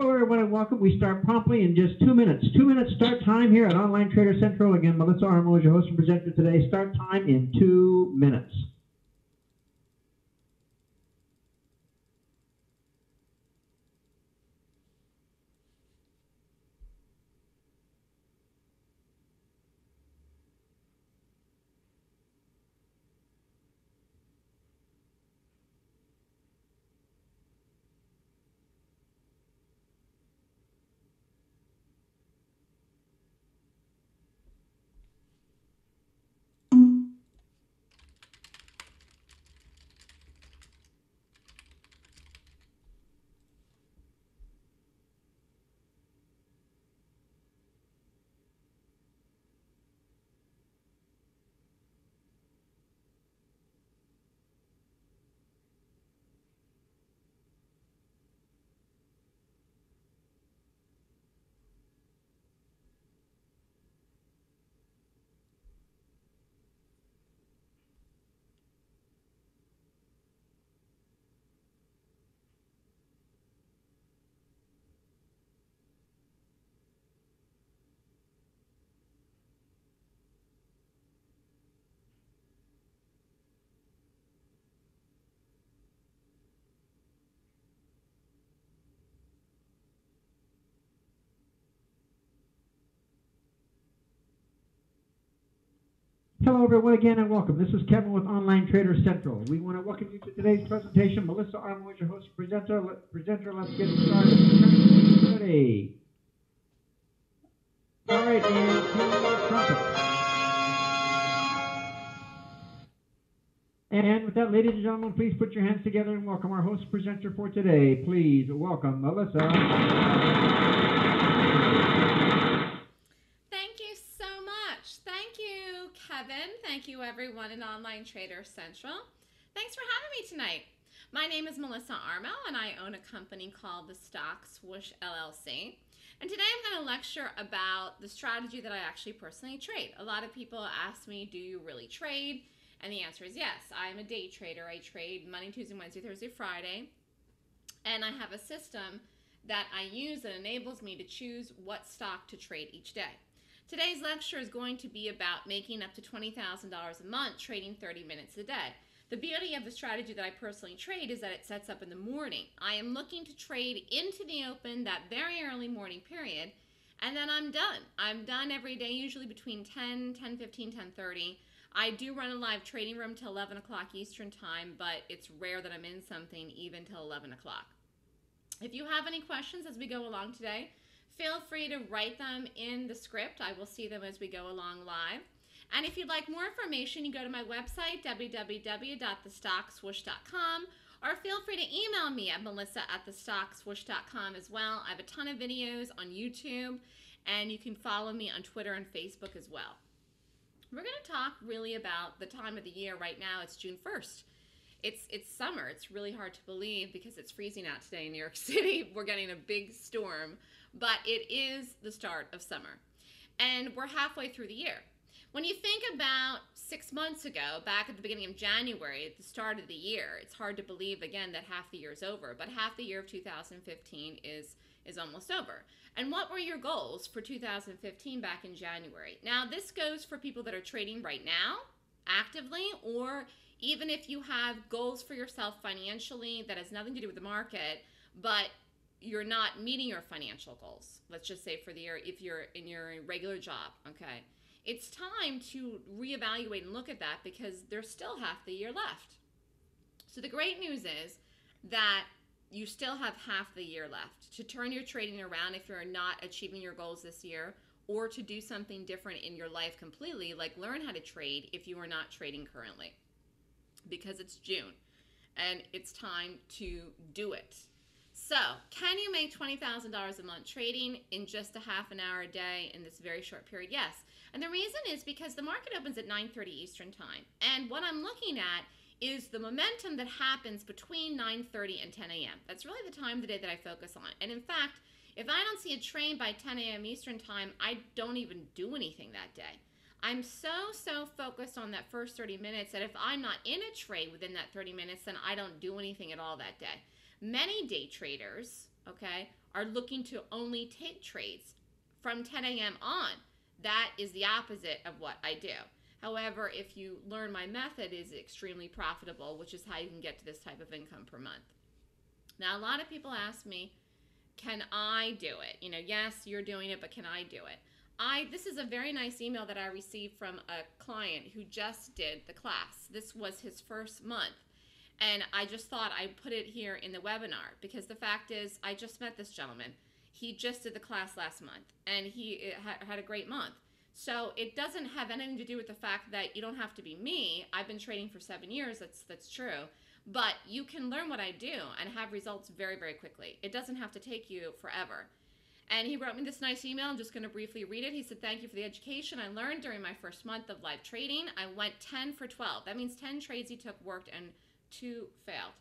Hello, everyone. Welcome. We start promptly in just 2 minutes. 2 minutes start time here at Online Trader Central. Again, Melissa Armo is your host and presenter today. Start time in 2 minutes. Hello, everyone, again, and welcome. This is Kevin with Online Trader Central. We want to welcome you to today's presentation. Melissa Armo is your host and presenter. Let's get started. Ready. All right, and with that, ladies and gentlemen, please put your hands together and welcome our host presenter for today. Please welcome Melissa. Kevin, thank you everyone in Online Trader Central. Thanks for having me tonight. My name is Melissa Armel and I own a company called The Stock Swoosh LLC. And today I'm going to lecture about the strategy that I actually personally trade. A lot of people ask me, do you really trade? And the answer is yes. I'm a day trader. I trade Monday, Tuesday, Wednesday, Thursday, Friday. And I have a system that I use that enables me to choose what stock to trade each day. Today's lecture is going to be about making up to $20,000 a month trading 30 minutes a day. The beauty of the strategy that I personally trade is that it sets up in the morning. I am looking to trade into the open, that very early morning period, and then I'm done. I'm done every day, usually between 10, 10:15, 10:30. I do run a live trading room till 11 o'clock Eastern time, but it's rare that I'm in something even till 11 o'clock. If you have any questions as we go along today, feel free to write them in the script. I will see them as we go along live. And if you'd like more information, you go to my website, www.thestockswoosh.com, or feel free to email me at melissa@thestockswoosh.com as well. I have a ton of videos on YouTube, and you can follow me on Twitter and Facebook as well. We're going to talk really about the time of the year right now. It's June 1st. It's summer. It's really hard to believe because it's freezing out today in New York City. We're getting a big storm, but it is the start of summer, and we're halfway through the year. When you think about 6 months ago, back at the beginning of January, at the start of the year, it's hard to believe, again, that half the year is over, but half the year of 2015 is almost over. And what were your goals for 2015 back in January? Now, this goes for people that are trading right now, actively, or even if you have goals for yourself financially that has nothing to do with the market, but you're not meeting your financial goals, let's just say for the year, if you're in your regular job, okay? It's time to reevaluate and look at that because there's still half the year left. So the great news is that you still have half the year left to turn your trading around if you're not achieving your goals this year, or to do something different in your life completely, like learn how to trade if you are not trading currently, because it's June and it's time to do it. So, can you make $20,000 a month trading in just a half an hour a day in this very short period? Yes. And the reason is because the market opens at 9:30 Eastern time. And what I'm looking at is the momentum that happens between 9:30 and 10 a.m. That's really the time of the day that I focus on. And in fact, if I don't see a trade by 10 a.m. Eastern time, I don't even do anything that day. I'm so focused on that first 30 minutes that if I'm not in a trade within that 30 minutes, then I don't do anything at all that day. Many day traders, okay, are looking to only take trades from 10 a.m. on. That is the opposite of what I do. However, if you learn my method, it is extremely profitable, which is how you can get to this type of income per month. Now, a lot of people ask me, can I do it? You know, yes, you're doing it, but can I do it? This is a very nice email that I received from a client who just did the class. This was his first month. And I just thought I'd put it here in the webinar, because the fact is I just met this gentleman. He just did the class last month and he had a great month. So it doesn't have anything to do with the fact that you don't have to be me. I've been trading for 7 years, that's true. But you can learn what I do and have results very, very quickly. It doesn't have to take you forever. And he wrote me this nice email. I'm just going to briefly read it. He said, thank you for the education I learned during my first month of live trading. I went 10 for 12. That means 10 trades he took worked and 2 failed.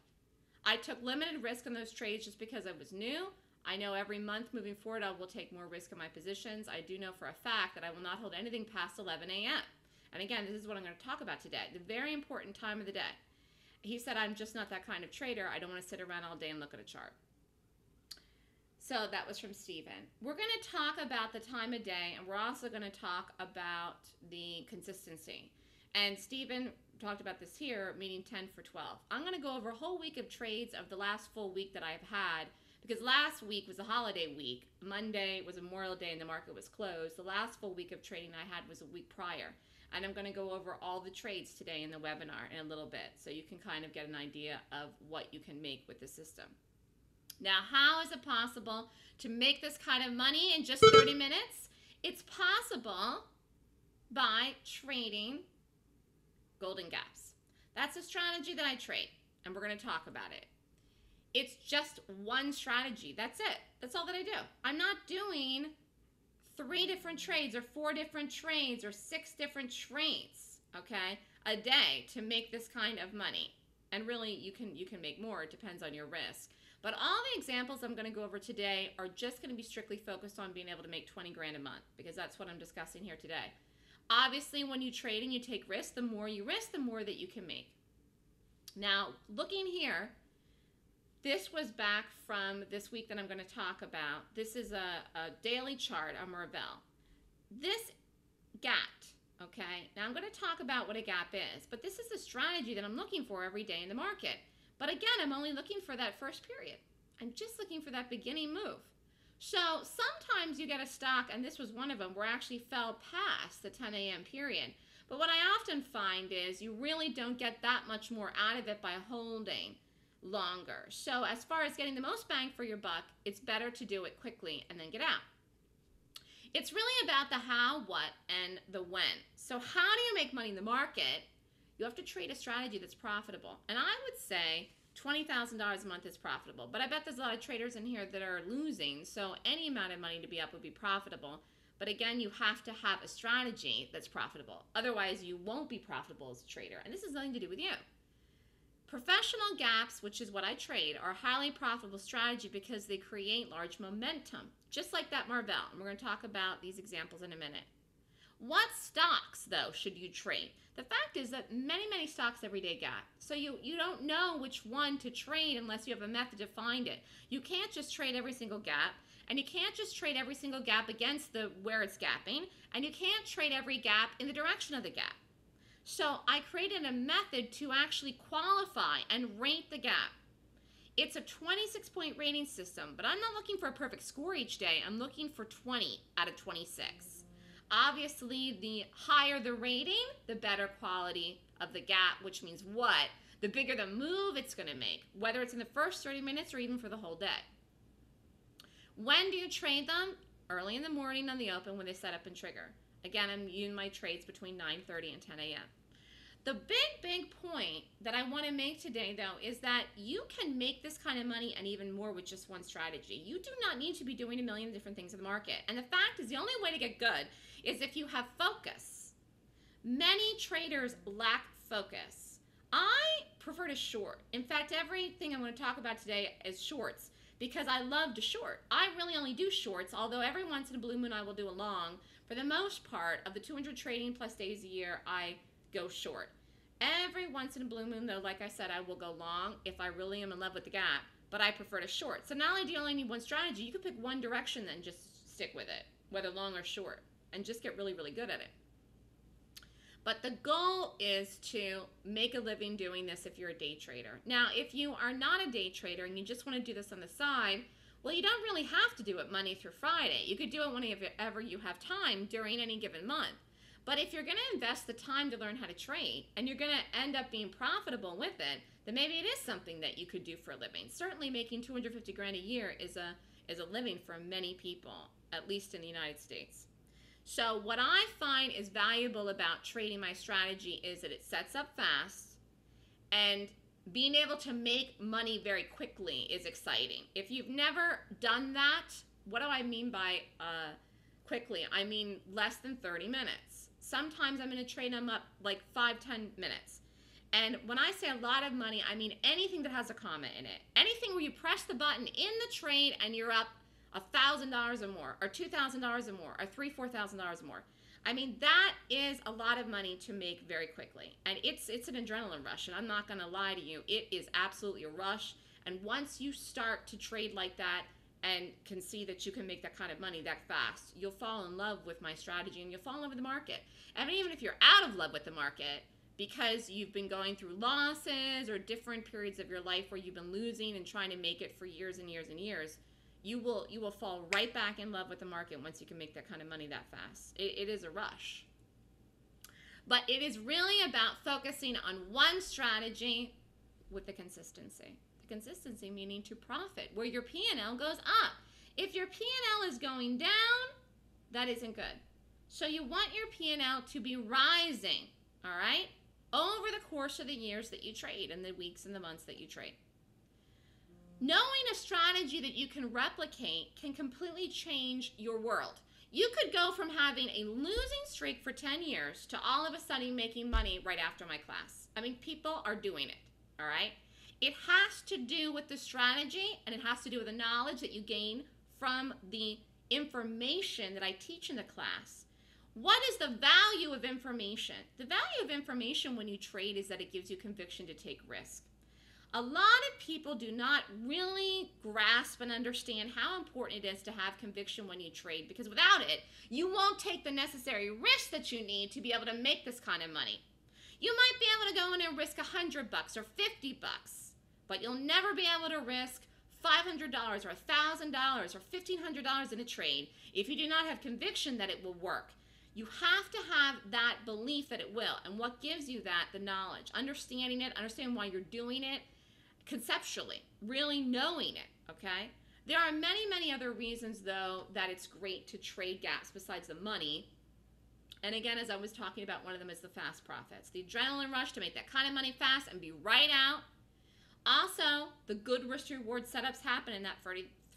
I took limited risk on those trades just because I was new. I know every month moving forward, I will take more risk in my positions. I do know for a fact that I will not hold anything past 11 a.m. And again, this is what I'm going to talk about today, the very important time of the day. He said, I'm just not that kind of trader. I don't want to sit around all day and look at a chart. So that was from Steven. We're going to talk about the time of day, and we're also going to talk about the consistency. And Steven talked about this here, meaning 10 for 12. I'm going to go over a whole week of trades of the last full week that I've had, because last week was a holiday week. Monday was Memorial Day and the market was closed. The last full week of trading I had was a week prior. And I'm going to go over all the trades today in the webinar in a little bit, so you can kind of get an idea of what you can make with the system. Now, how is it possible to make this kind of money in just 30 minutes? It's possible by trading Golden Gaps. That's a strategy that I trade, and we're going to talk about it. It's just one strategy. That's it. That's all that I do. I'm not doing 3 different trades or 4 different trades or 6 different trades, okay, a day to make this kind of money. And really, you can make more. It depends on your risk. But all the examples I'm going to go over today are just going to be strictly focused on being able to make 20 grand a month, because that's what I'm discussing here today. Obviously, when you trade and you take risks, the more you risk, the more that you can make. Now, looking here, this was back from this week that I'm going to talk about. This is a daily chart on Marvell. This GAT, okay, now I'm going to talk about what a gap is, but this is the strategy that I'm looking for every day in the market. But again, I'm only looking for that first period. I'm just looking for that beginning move. So sometimes you get a stock, and this was one of them, where I actually fell past the 10 a.m. period. But what I often find is you really don't get that much more out of it by holding longer. So as far as getting the most bang for your buck, it's better to do it quickly and then get out. It's really about the how, what, and the when. So how do you make money in the market? You have to trade a strategy that's profitable. And I would say $20,000 a month is profitable, but I bet there's a lot of traders in here that are losing, so any amount of money to be up would be profitable. But again, you have to have a strategy that's profitable. Otherwise, you won't be profitable as a trader, and this has nothing to do with you. Professional gaps, which is what I trade, are a highly profitable strategy because they create large momentum, just like that Marvell. And we're going to talk about these examples in a minute. What stocks, though, should you trade? The fact is that many, many stocks every day gap. So you don't know which one to trade unless you have a method to find it. You can't just trade every single gap, and you can't just trade every single gap against where it's gapping, and you can't trade every gap in the direction of the gap. So I created a method to actually qualify and rate the gap. It's a 26-point rating system, but I'm not looking for a perfect score each day. I'm looking for 20 out of 26. Obviously, the higher the rating, the better quality of the gap, which means what? The bigger the move it's going to make, whether it's in the first 30 minutes or even for the whole day. When do you trade them? Early in the morning on the open when they set up and trigger. Again, I'm using my trades between 9:30 and 10 a.m. The big point that I want to make today, though, is that you can make this kind of money and even more with just one strategy. You do not need to be doing a million different things in the market. And the fact is, the only way to get good is if you have focus. Many traders lack focus. I prefer to short. In fact, everything I'm going to talk about today is shorts, because I love to short. I really only do shorts, although every once in a blue moon I will do a long. For the most part, of the 200 trading plus days a year, I go short. Every once in a blue moon, though, like I said, I will go long if I really am in love with the gap. but I prefer to short. So not only do you only need one strategy, you could pick one direction then just stick with it, whether long or short, and just get really, really good at it. But the goal is to make a living doing this if you're a day trader. Now, if you are not a day trader and you just want to do this on the side, well, you don't really have to do it Monday through Friday. You could do it whenever you have time during any given month. But if you're going to invest the time to learn how to trade and you're going to end up being profitable with it, then maybe it is something that you could do for a living. Certainly making $250 grand a year is a living for many people, at least in the United States. So what I find is valuable about trading my strategy is that it sets up fast, and being able to make money very quickly is exciting. If you've never done that, what do I mean by quickly? I mean less than 30 minutes. Sometimes I'm going to trade them up like 5-10 minutes. And when I say a lot of money, I mean anything that has a comma in it. Anything where you press the button in the trade and you're up $1,000 or more, or $2,000 or more, or $3,000-$4,000 more. I mean, that is a lot of money to make very quickly, and it's an adrenaline rush, and I'm not going to lie to you, it is absolutely a rush. And once you start to trade like that and can see that you can make that kind of money that fast, you'll fall in love with my strategy and you'll fall in love with the market. And even if you're out of love with the market because you've been going through losses or different periods of your life where you've been losing and trying to make it for years and years and years, you will fall right back in love with the market once you can make that kind of money that fast. It is a rush. But it is really about focusing on one strategy with the consistency. The consistency meaning to profit, where your P&L goes up. If your P&L is going down, that isn't good. So you want your P&L to be rising, all right, over the course of the years that you trade and the weeks and the months that you trade. Knowing a strategy that you can replicate can completely change your world. You could go from having a losing streak for 10 years to all of a sudden making money right after my class. I mean, people are doing it, all right? It has to do with the strategy, and it has to do with the knowledge that you gain from the information that I teach in the class. What is the value of information? The value of information when you trade is that it gives you conviction to take risk. A lot of people do not really grasp and understand how important it is to have conviction when you trade, because without it, you won't take the necessary risk that you need to be able to make this kind of money. You might be able to go in and risk $100 or $50, but you'll never be able to risk $500 or $1,000 or $1,500 in a trade if you do not have conviction that it will work. You have to have that belief that it will. And what gives you that? The knowledge, understanding it, understanding why you're doing it, conceptually, really knowing it, okay? There are many, many other reasons, though, that it's great to trade gaps besides the money. And again, as I was talking about, one of them is the fast profits. The adrenaline rush to make that kind of money fast and be right out. Also, the good risk-reward setups happen in that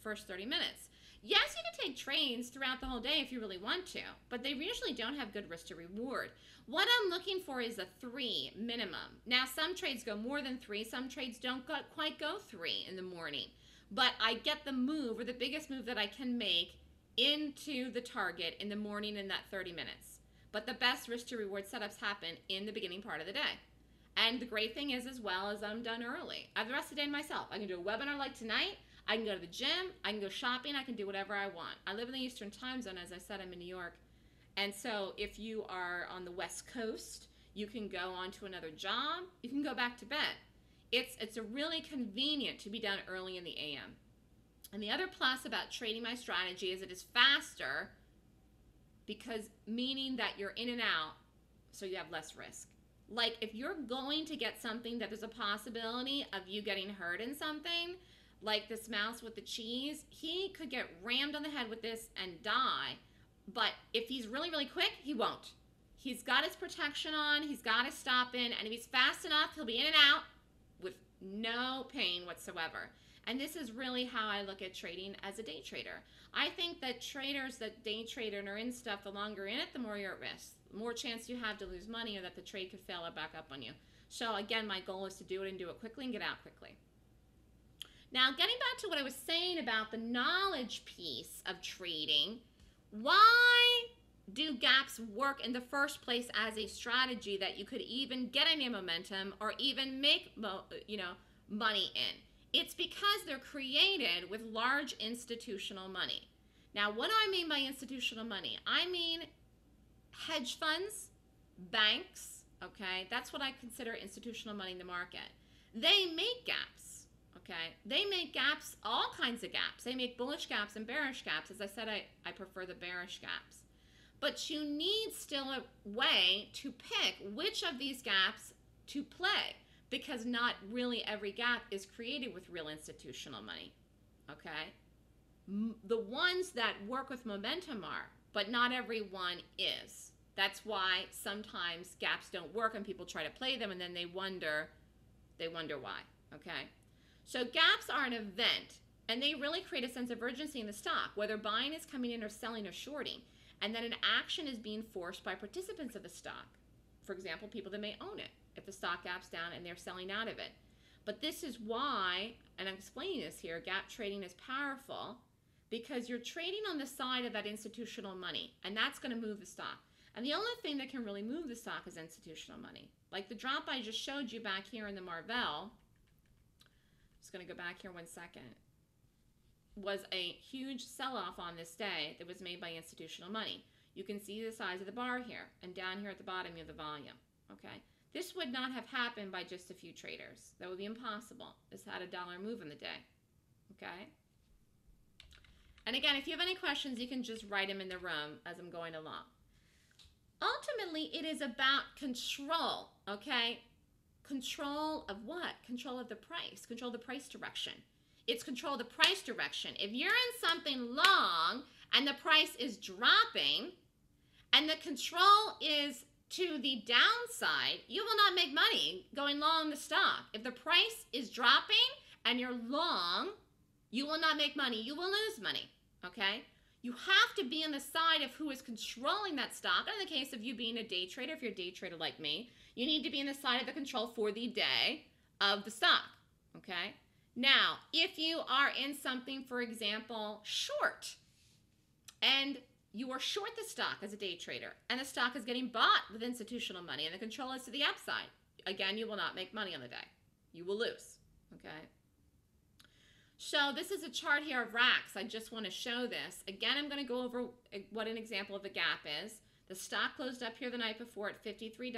first 30 minutes. Yes, you can take trades throughout the whole day if you really want to, but they usually don't have good risk to reward. What I'm looking for is a 3 minimum. Now, some trades go more than 3. Some trades don't quite go 3 in the morning. But I get the move, or the biggest move that I can make, into the target in the morning in that 30 minutes. But the best risk to reward setups happen in the beginning part of the day. And the great thing is, as well, as I'm done early. I have the rest of the day to myself. I can do a webinar like tonight. I can go to the gym, I can go shopping, I can do whatever I want. I live in the Eastern time zone, as I said, I'm in New York. And so if you are on the West Coast, you can go on to another job, you can go back to bed. It's a really convenient to be done early in the AM. And the other plus about trading my strategy is it is faster, because meaning that you're in and out, so you have less risk. Like if you're going to get something that there's a possibility of you getting hurt in something, like this mouse with the cheese, he could get rammed on the head with this and die. But if he's really, really quick, he won't. He's got his protection on, he's got his stop in, and if he's fast enough, he'll be in and out with no pain whatsoever. And this is really how I look at trading as a day trader. I think that traders that day trade and are in stuff, the longer you're in it, the more you're at risk. The more chance you have to lose money or that the trade could fail or back up on you. So again, my goal is to do it and do it quickly and get out quickly. Now, getting back to what I was saying about the knowledge piece of trading, why do gaps work in the first place as a strategy that you could even get any momentum or even make money in? It's because they're created with large institutional money. Now, what do I mean by institutional money? I mean hedge funds, banks, okay? That's what I consider institutional money in the market. They make gaps, okay? They make gaps, all kinds of gaps. They make bullish gaps and bearish gaps. As I said, I prefer the bearish gaps. But you need still a way to pick which of these gaps to play, because not really every gap is created with real institutional money, okay? The ones that work with momentum are, but not every one is. That's why sometimes gaps don't work and people try to play them and then they wonder why, okay? So gaps are an event, and they really create a sense of urgency in the stock, whether buying is coming in or selling or shorting, and then an action is being forced by participants of the stock. For example, people that may own it, if the stock gaps down and they're selling out of it. But this is why, and I'm explaining this here, gap trading is powerful, because you're trading on the side of that institutional money, and that's going to move the stock. And the only thing that can really move the stock is institutional money. Like the drop I just showed you back here in the Marvell, I'm just going to go back here one second, was a huge sell-off on this day that was made by institutional money. You can see the size of the bar here, and down here at the bottom you have the volume, okay? This would not have happened by just a few traders. That would be impossible. This had $1 move in the day, okay? And again, if you have any questions, you can just write them in the room as I'm going along. Ultimately, it is about control, okay? Control of what? Control of the price. Control the price direction. It's control the price direction. If you're in something long and the price is dropping and the control is to the downside, you will not make money going long the stock. If the price is dropping and you're long, you will not make money. You will lose money, okay? You have to be on the side of who is controlling that stock. In the case of you being a day trader, if you're a day trader like me, you need to be on the side of the control for the day of the stock, okay? Now, if you are in something, for example, short, and you are short the stock as a day trader, and the stock is getting bought with institutional money, and the control is to the upside, again, you will not make money on the day. You will lose, okay? So this is a chart here of racks. I just want to show this. Again, I'm going to go over what an example of a gap is. The stock closed up here the night before at $53.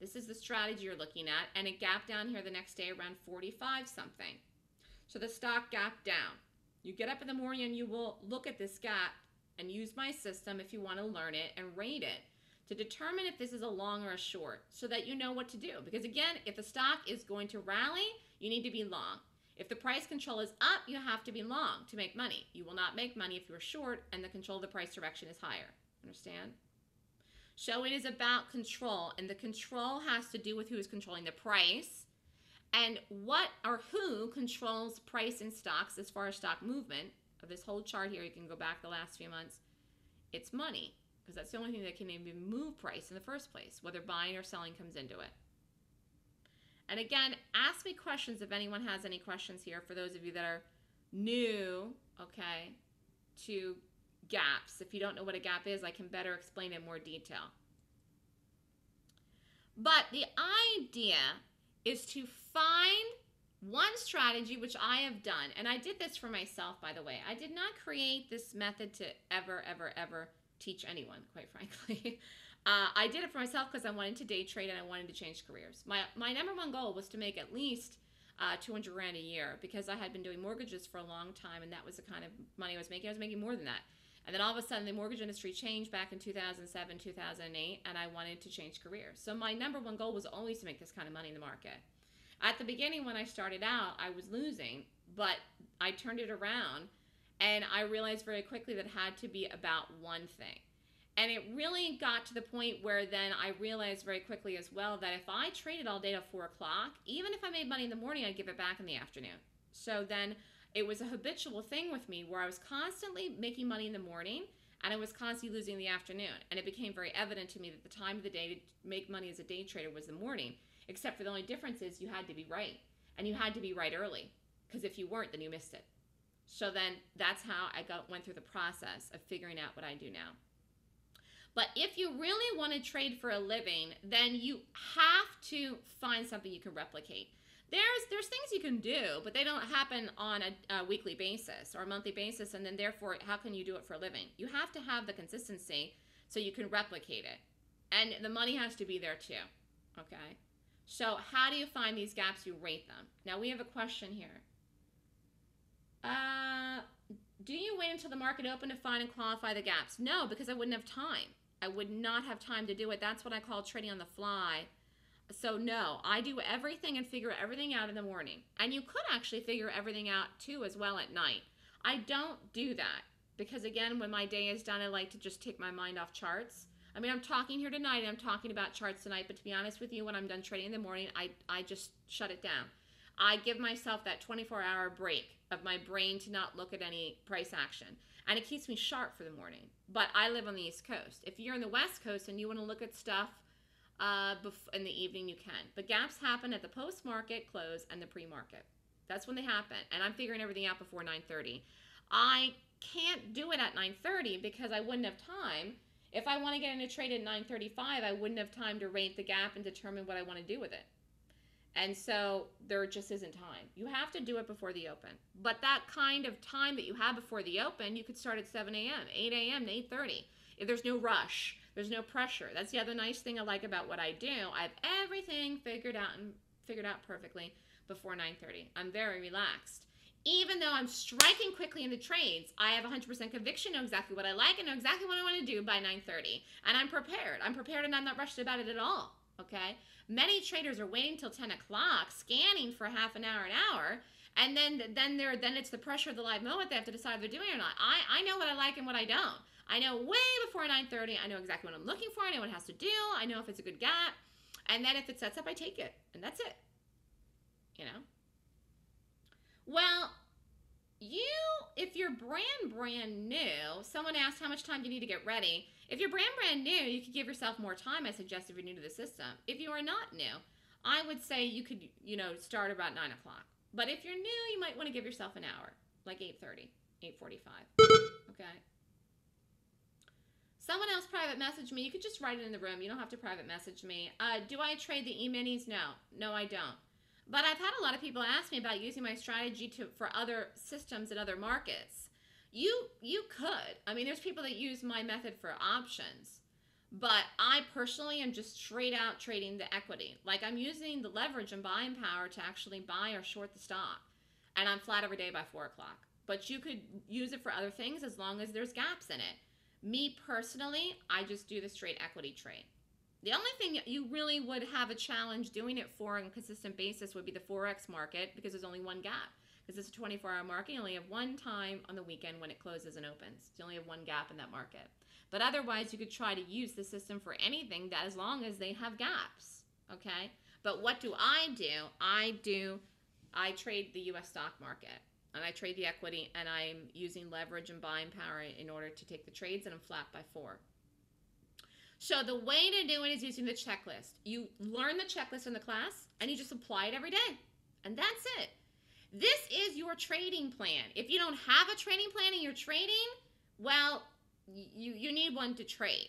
This is the strategy you're looking at, and it gapped down here the next day around 45 something. So the stock gapped down. You get up in the morning and you will look at this gap and use my system if you want to learn it and rate it to determine if this is a long or a short so that you know what to do. Because again, if the stock is going to rally, you need to be long. If the price control is up, you have to be long to make money. You will not make money if you're short and the control of the price direction is higher. Understand? So it is about control, and the control has to do with who is controlling the price and what or who controls price in stocks as far as stock movement. Of this whole chart here, you can go back the last few months. It's money, because that's the only thing that can even move price in the first place, whether buying or selling comes into it. And again, ask me questions if anyone has any questions here for those of you that are new, okay, to gaps. If you don't know what a gap is, I can better explain it in more detail. But the idea is to find one strategy, which I have done, and I did this for myself, by the way. I did not create this method to ever teach anyone, quite frankly. I did it for myself because I wanted to day trade and I wanted to change careers. My number one goal was to make at least $200 grand a year, because I had been doing mortgages for a long time, and that was the kind of money I was making. I was making more than that. And then all of a sudden the mortgage industry changed back in 2007, 2008, and I wanted to change careers. So my number one goal was always to make this kind of money in the market. At the beginning when I started out, I was losing, but I turned it around and I realized very quickly that it had to be about one thing. And it really got to the point where then I realized very quickly as well that if I traded all day till 4 o'clock, even if I made money in the morning, I'd give it back in the afternoon. So then it was a habitual thing with me where I was constantly making money in the morning and I was constantly losing in the afternoon. And it became very evident to me that the time of the day to make money as a day trader was the morning, except for the only difference is you had to be right, and you had to be right early, because if you weren't, then you missed it. So then that's how I went through the process of figuring out what I do now. But if you really want to trade for a living, then you have to find something you can replicate. There's things you can do, but they don't happen on a weekly basis or a monthly basis, and then therefore, how can you do it for a living? You have to have the consistency so you can replicate it, and the money has to be there too, okay? So how do you find these gaps? You rate them. Now, we have a question here. Do you wait until the market open to find and qualify the gaps? No, because I wouldn't have time. I would not have time to do it. That's what I call trading on the fly. So no, I do everything and figure everything out in the morning. And you could actually figure everything out too as well at night. I don't do that because, again, when my day is done, I like to just take my mind off charts. I mean, I'm talking here tonight and I'm talking about charts tonight, but to be honest with you, when I'm done trading in the morning, I just shut it down. I give myself that 24-hour break of my brain to not look at any price action. And it keeps me sharp for the morning. But I live on the East Coast. If you're in the West Coast and you want to look at stuff in the evening, you can. But gaps happen at the post-market close and the pre-market. That's when they happen. And I'm figuring everything out before 9:30. I can't do it at 9:30 because I wouldn't have time. If I want to get in a trade at 9:35, I wouldn't have time to rate the gap and determine what I want to do with it. And so there just isn't time. You have to do it before the open. But that kind of time that you have before the open, you could start at 7 a.m., 8 a.m., 8:30. If there's no rush, there's no pressure. That's the other nice thing I like about what I do. I have everything figured out and figured out perfectly before 9:30. I'm very relaxed. Even though I'm striking quickly in the trades, I have 100% conviction, know exactly what I like, and know exactly what I want to do by 9:30. And I'm prepared. I'm prepared and I'm not rushed about it at all. Okay? Many traders are waiting till 10 o'clock, scanning for half an hour, and then it's the pressure of the live moment. They have to decide if they're doing it or not. I know what I like and what I don't. I know way before 9:30, I know exactly what I'm looking for. I know what it has to do. I know if it's a good gap. And then if it sets up, I take it. And that's it. You know? Well, if you're brand new, someone asked how much time do you need to get ready. If you're brand new, you could give yourself more time, I suggest, if you're new to the system. If you are not new, I would say you could, you know, start about 9 o'clock. But if you're new, you might want to give yourself an hour, like 8:30, 8:45, okay? Someone else private messaged me. You could just write it in the room. You don't have to private message me. Do I trade the E-minis? No. No, I don't. But I've had a lot of people ask me about using my strategy for other systems and other markets. You could. I mean, there's people that use my method for options, but I personally am just straight out trading the equity. Like, I'm using the leverage and buying power to actually buy or short the stock, and I'm flat every day by 4 o'clock. But you could use it for other things as long as there's gaps in it. Me personally, I just do the straight equity trade. The only thing you really would have a challenge doing it for on a consistent basis would be the Forex market, because there's only one gap. Because it's a 24-hour market, you only have one time on the weekend when it closes and opens. You only have one gap in that market. But otherwise, you could try to use the system for anything, that as long as they have gaps, okay? But what do I do? I trade the U.S. stock market, and I trade the equity, and I'm using leverage and buying power in order to take the trades, and I'm flat by 4. So the way to do it is using the checklist. You learn the checklist in the class, and you just apply it every day. And that's it. This is your trading plan. If you don't have a trading plan and you're trading, well, you need one to trade.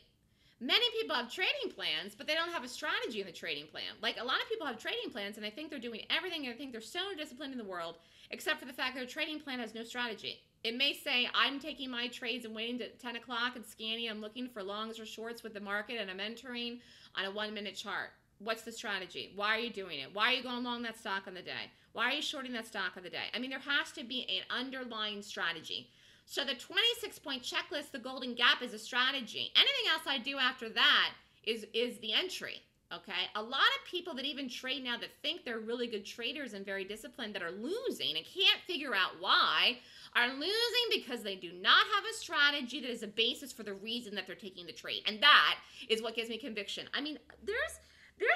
Many people have trading plans, but they don't have a strategy in the trading plan. Like, a lot of people have trading plans, and they think they're doing everything, and they think they're so disciplined in the world, except for the fact that their trading plan has no strategy. It may say, I'm taking my trades and waiting to 10 o'clock and scanning. I'm looking for longs or shorts with the market, and I'm entering on a 1-minute chart. What's the strategy? Why are you doing it? Why are you going long that stock on the day? Why are you shorting that stock on the day? I mean, there has to be an underlying strategy. So the 26-point checklist, the Golden Gap, is a strategy. Anything else I do after that is the entry, okay? A lot of people that even trade now that think they're really good traders and very disciplined that are losing and can't figure out why are losing because they do not have a strategy that is a basis for the reason that they're taking the trade. And that is what gives me conviction. I mean, there's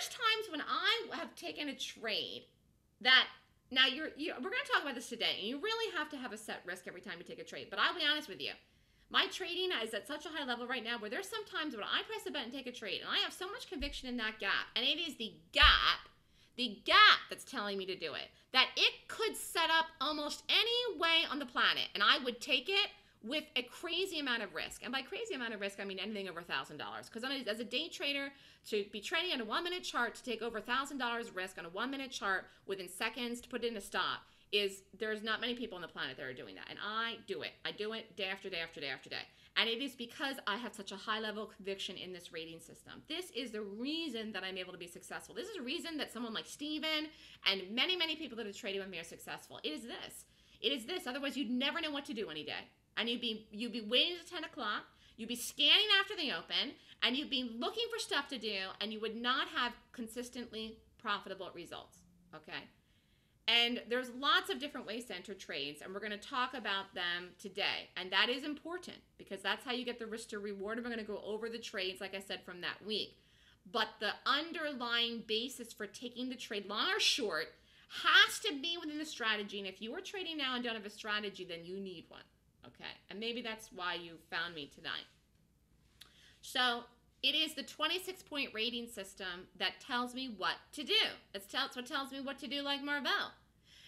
times when I have taken a trade that, now we're going to talk about this today, and you really have to have a set risk every time you take a trade. But I'll be honest with you, my trading is at such a high level right now where there's some times when I press a button and take a trade, and I have so much conviction in that gap, and it is the gap that's telling me to do it, that it could set up almost any way on the planet, and I would take it with a crazy amount of risk. And by crazy amount of risk, I mean anything over $1,000. Because as a day trader, to be trading on a 1-minute chart, to take over $1,000 risk on a 1-minute chart within seconds to put in a stop, there's not many people on the planet that are doing that. And I do it. I do it day after day after day after day. And it is because I have such a high level of conviction in this rating system. This is the reason that I'm able to be successful. This is the reason that someone like Steven and many, many people that are trading with me are successful. It is this. It is this. Otherwise, you'd never know what to do any day. And you'd be waiting until 10 o'clock. You'd be scanning after they open. And you'd be looking for stuff to do. And you would not have consistently profitable results. Okay? And there's lots of different ways to enter trades, and we're going to talk about them today. And that is important because that's how you get the risk to reward. And we're going to go over the trades, like I said, from that week. But the underlying basis for taking the trade, long or short, has to be within the strategy. And if you are trading now and don't have a strategy, then you need one. Okay. And maybe that's why you found me tonight. So it is the 26-point rating system that tells me what to do. It's what tells me what to do, like Marvell.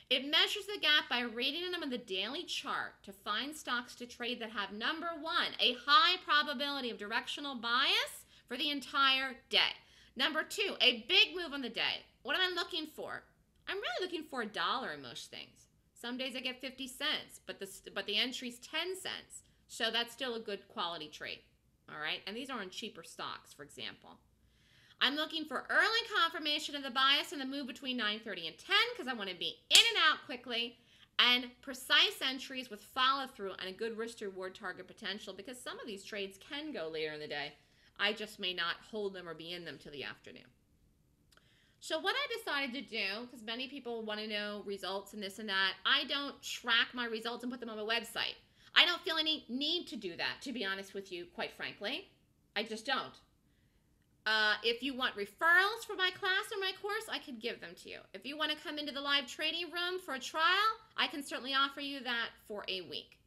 It measures the gap by rating them on the daily chart to find stocks to trade that have, number one, a high probability of directional bias for the entire day. Number two, a big move on the day. What am I looking for? I'm really looking for $1 in most things. Some days I get 50 cents, but the entry's 10 cents. So that's still a good quality trade. All right, and these are on cheaper stocks, for example. I'm looking for early confirmation of the bias in the move between 9:30 and 10 because I want to be in and out quickly, and precise entries with follow-through and a good risk-to-reward target potential because some of these trades can go later in the day. I just may not hold them or be in them till the afternoon. So what I decided to do, because many people want to know results and this and that, I don't track my results and put them on my website. I don't feel any need to do that, to be honest with you, quite frankly. I just don't. If you want referrals for my class or my course, I could give them to you. If you want to come into the live trading room for a trial, I can certainly offer you that for a week.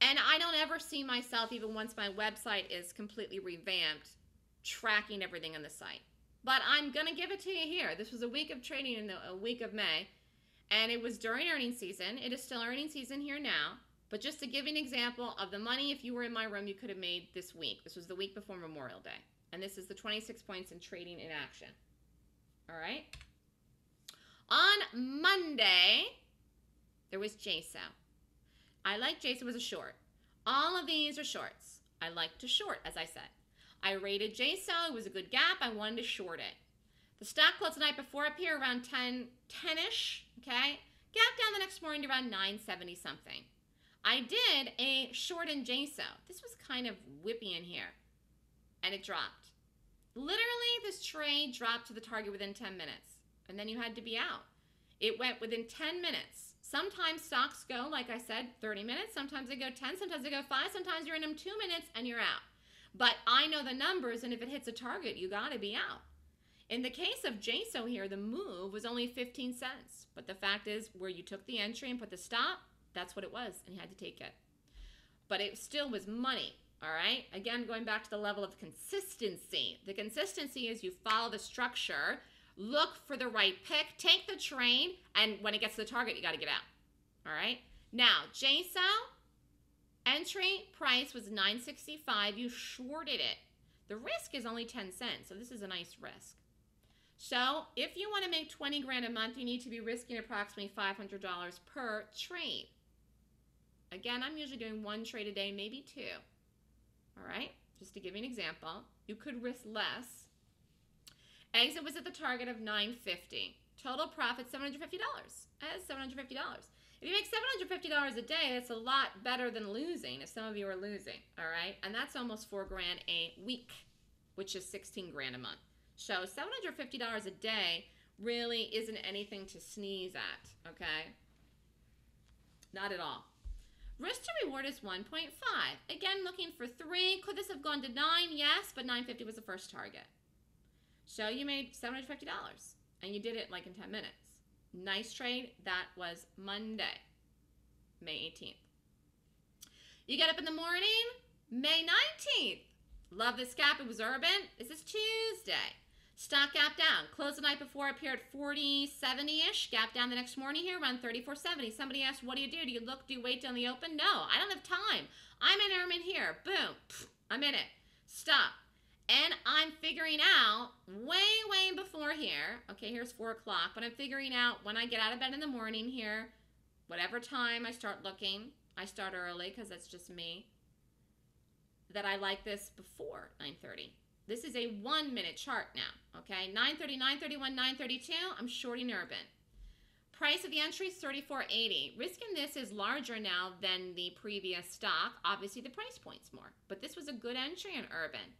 And I don't ever see myself, even once my website is completely revamped, tracking everything on the site. But I'm going to give it to you here. This was a week of trading in a week of May, and it was during earnings season. It is still earnings season here now. But just to give an example of the money, if you were in my room, you could have made this week. This was the week before Memorial Day. And this is the 26 points in trading in action. All right. On Monday, there was JSO. I like JSO as a short. All of these are shorts. I like to short, as I said. I rated JSO. It was a good gap. I wanted to short it. The stock closed the night before up here around 10-ish. Okay. Gap down the next morning to around 970-something. I did a short in JSO. This was kind of whippy in here, and it dropped. Literally, this trade dropped to the target within 10 minutes, and then you had to be out. It went within 10 minutes. Sometimes stocks go, like I said, 30 minutes. Sometimes they go 10, sometimes they go 5. Sometimes you're in them 2 minutes, and you're out. But I know the numbers, and if it hits a target, you got to be out. In the case of JSO here, the move was only 15 cents. But the fact is, where you took the entry and put the stop, that's what it was, and you had to take it. But it still was money, all right? Again, going back to the level of consistency. The consistency is you follow the structure, look for the right pick, take the trade, and when it gets to the target, you got to get out, all right? Now, JSO, entry price was $9.65. You shorted it. The risk is only 10 cents, so this is a nice risk. So if you want to make 20 grand a month, you need to be risking approximately $500 per trade. Again, I'm usually doing one trade a day, maybe two. All right, just to give you an example. You could risk less. Exit was at the target of $9.50. Total profit, $750. That is $750. If you make $750 a day, that's a lot better than losing, if some of you are losing, all right? And that's almost 4 grand a week, which is 16 grand a month. So $750 a day really isn't anything to sneeze at, okay? Not at all. Risk to reward is 1.5. Again, looking for 3. Could this have gone to 9? Yes, but 950 was the first target. So you made $750, and you did it like in 10 minutes. Nice trade. That was Monday, May 18th. You get up in the morning, May 19th. Love this gap. It was Urban. This is Tuesday. Stock gap down. Closed the night before up here at 40.70-ish. Gap down the next morning here around 34.70. Somebody asked, what do you do? Do you look? Do you wait till the open? No, I don't have time. I'm in Urban here. Boom. I'm in it. Stop. And I'm figuring out way before here. Okay, here's 4 o'clock. But I'm figuring out when I get out of bed in the morning here, whatever time I start looking, I start early because that's just me, that I like this before 9:30. This is a 1-minute chart now, okay? 9:30, 9:31, 9:32, I'm shorting Urban. Price of the entry is $34.80. Risk in this is larger now than the previous stock. Obviously, the price point's more, but this was a good entry in Urban.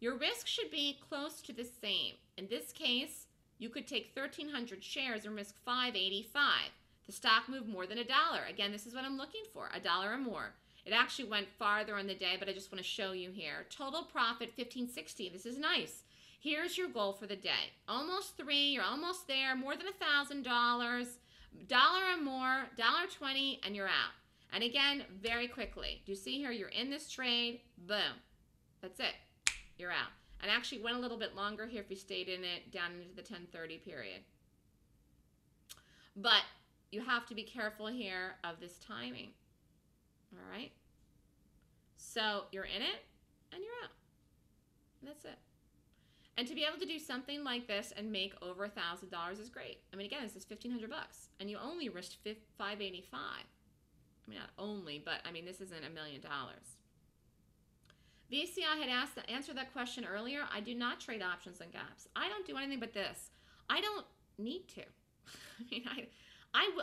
Your risk should be close to the same. In this case, you could take 1,300 shares and risk $5.85. The stock moved more than $1. Again, this is what I'm looking for, $1 or more. It actually went farther on the day, but I just want to show you here. Total profit, $15.60. This is nice. Here's your goal for the day. Almost 3. You're almost there. More than $1,000. Dollar or more. $1.20, and you're out. And again, very quickly. Do you see here? You're in this trade. Boom. That's it. You're out. And actually went a little bit longer here if you stayed in it down into the 10:30 period. But you have to be careful here of this timing. All right, so you're in it and you're out. That's it. And to be able to do something like this and make over $1,000 is great. I mean, again, this is $1,500 bucks, and you only risked $5.85. I mean, not only, but I mean, this isn't $1 million. VCI had asked to answer that question earlier. I do not trade options and gaps. I don't do anything but this. I don't need to. I mean,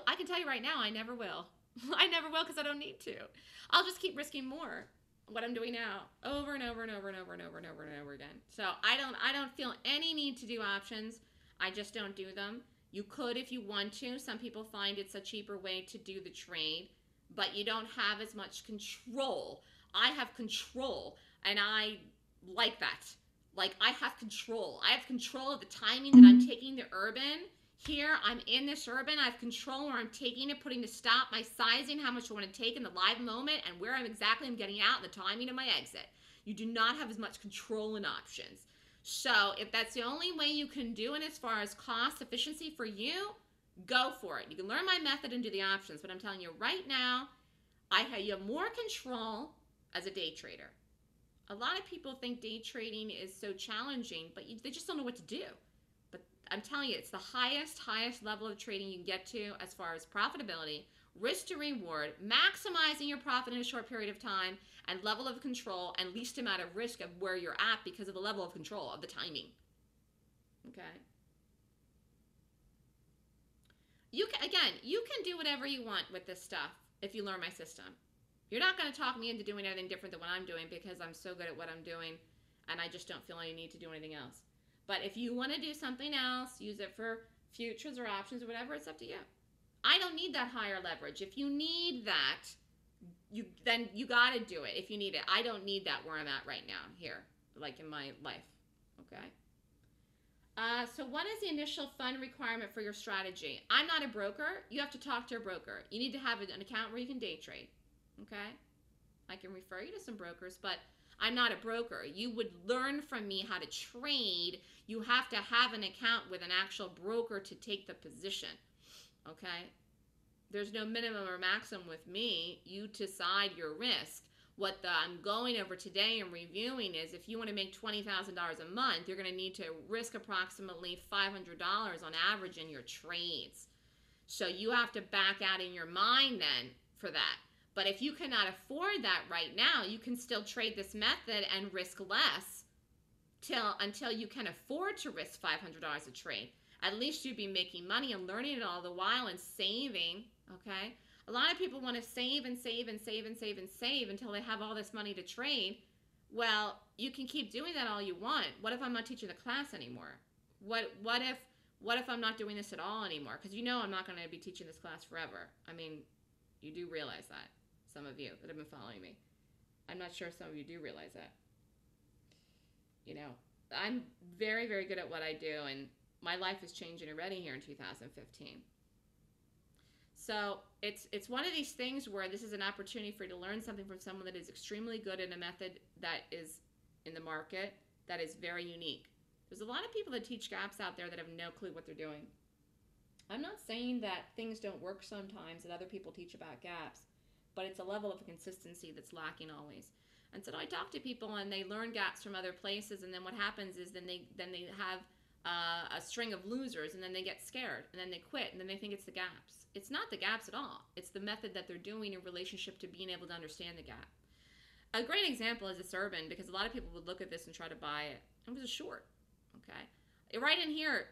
I can tell you right now, I never will. I never will because I don't need to. I'll just keep risking more what I'm doing now over and over and over and over and over and over and over again. So I don't feel any need to do options. I just don't do them. You could if you want to. Some people find it's a cheaper way to do the trade, but you don't have as much control. I have control, and I like that. Like, I have control. I have control of the timing that I'm taking the Urban. Here, I'm in this Urban. I have control where I'm taking it, putting the stop, my sizing, how much I want to take in the live moment, and where I'm exactly I'm getting out, and the timing of my exit. You do not have as much control in options. So if that's the only way you can do it as far as cost efficiency for you, go for it. You can learn my method and do the options, but I'm telling you right now, you have more control as a day trader. A lot of people think day trading is so challenging, but they just don't know what to do. I'm telling you, it's the highest level of trading you can get to as far as profitability, risk to reward, maximizing your profit in a short period of time, and level of control and least amount of risk of where you're at because of the level of control of the timing. Okay? You can, again, you can do whatever you want with this stuff if you learn my system. You're not going to talk me into doing anything different than what I'm doing because I'm so good at what I'm doing and I just don't feel any need to do anything else. But if you want to do something else, use it for futures or options or whatever, it's up to you. I don't need that higher leverage. If you need that, then you got to do it if you need it. I don't need that where I'm at right now here, like in my life, okay? So what is the initial fund requirement for your strategy? I'm not a broker. You have to talk to a broker. You need to have an account where you can day trade, okay? I can refer you to some brokers, but I'm not a broker. You would learn from me how to trade. You have to have an account with an actual broker to take the position, okay? There's no minimum or maximum with me. You decide your risk. What I'm going over today and reviewing is if you want to make $20,000 a month, you're going to need to risk approximately $500 on average in your trades. So you have to back out in your mind then for that. But if you cannot afford that right now, you can still trade this method and risk less until you can afford to risk $500 a trade. At least you'd be making money and learning it all the while and saving, okay? A lot of people want to save until they have all this money to trade. Well, you can keep doing that all you want. What if I'm not teaching the class anymore? What if I'm not doing this at all anymore? Because you know I'm not going to be teaching this class forever. I mean, you do realize that. Some of you that have been following me. I'm not sure some of you do realize that. You know, I'm very good at what I do, and my life is changing already here in 2015. So it's one of these things where this is an opportunity for you to learn something from someone that is extremely good in a method that is in the market that is very unique. There's a lot of people that teach gaps out there that have no clue what they're doing. I'm not saying that things don't work sometimes and other people teach about gaps, but it's a level of consistency that's lacking always. And so I talk to people and they learn gaps from other places, and then what happens is then they have a string of losers, and then they get scared, and then they quit, and then they think it's the gaps. It's not the gaps at all. It's the method that they're doing in relationship to being able to understand the gap. A great example is this Urban, because a lot of people would look at this and try to buy it. It was a short, okay? Right in here,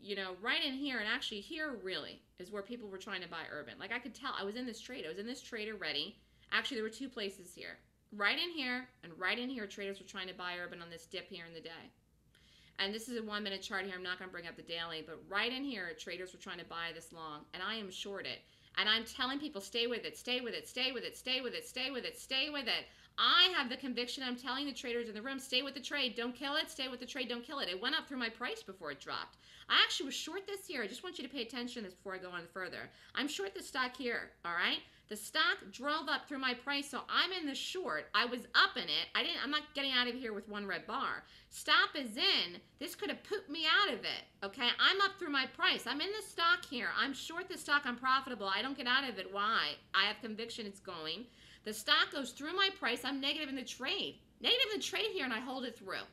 you know, right in here, and actually here really is where people were trying to buy Urban. Like I could tell, I was in this trade. I was in this trade already. Actually, there were two places here. Right in here and right in here, traders were trying to buy Urban on this dip here in the day. And this is a 1 minute chart here. I'm not going to bring up the daily, but right in here, traders were trying to buy this long, and I am short it. And I'm telling people, stay with it, stay with it, stay with it, stay with it, stay with it, stay with it. I have the conviction. I'm telling the traders in the room, stay with the trade, don't kill it, stay with the trade, don't kill it. It went up through my price before it dropped. I actually was short this here. I just want you to pay attention to this before I go on further. I'm short the stock here, all right? The stock drove up through my price, so I'm in the short. I was up in it. I'm not getting out of here with one red bar. Stop is in. This could have pooped me out of it, okay? I'm up through my price. I'm in the stock here. I'm short the stock. I'm profitable. I don't get out of it. Why? I have conviction it's going. The stock goes through my price. I'm negative in the trade. Negative in the trade here, and I hold it through.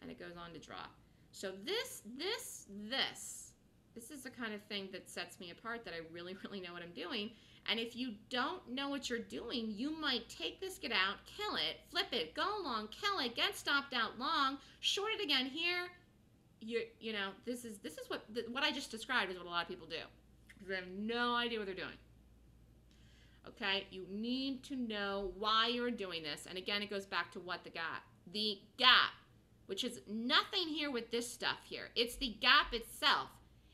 And it goes on to drop. So this is the kind of thing that sets me apart, that I really, really know what I'm doing. And if you don't know what you're doing, you might take this, get out, kill it, flip it, go long, kill it, get stopped out long, short it again here. You know, this is what I just described is what a lot of people do, because they have no idea what they're doing. Okay, you need to know why you're doing this. And again, it goes back to what the gap, which is nothing here with this stuff here. It's the gap itself.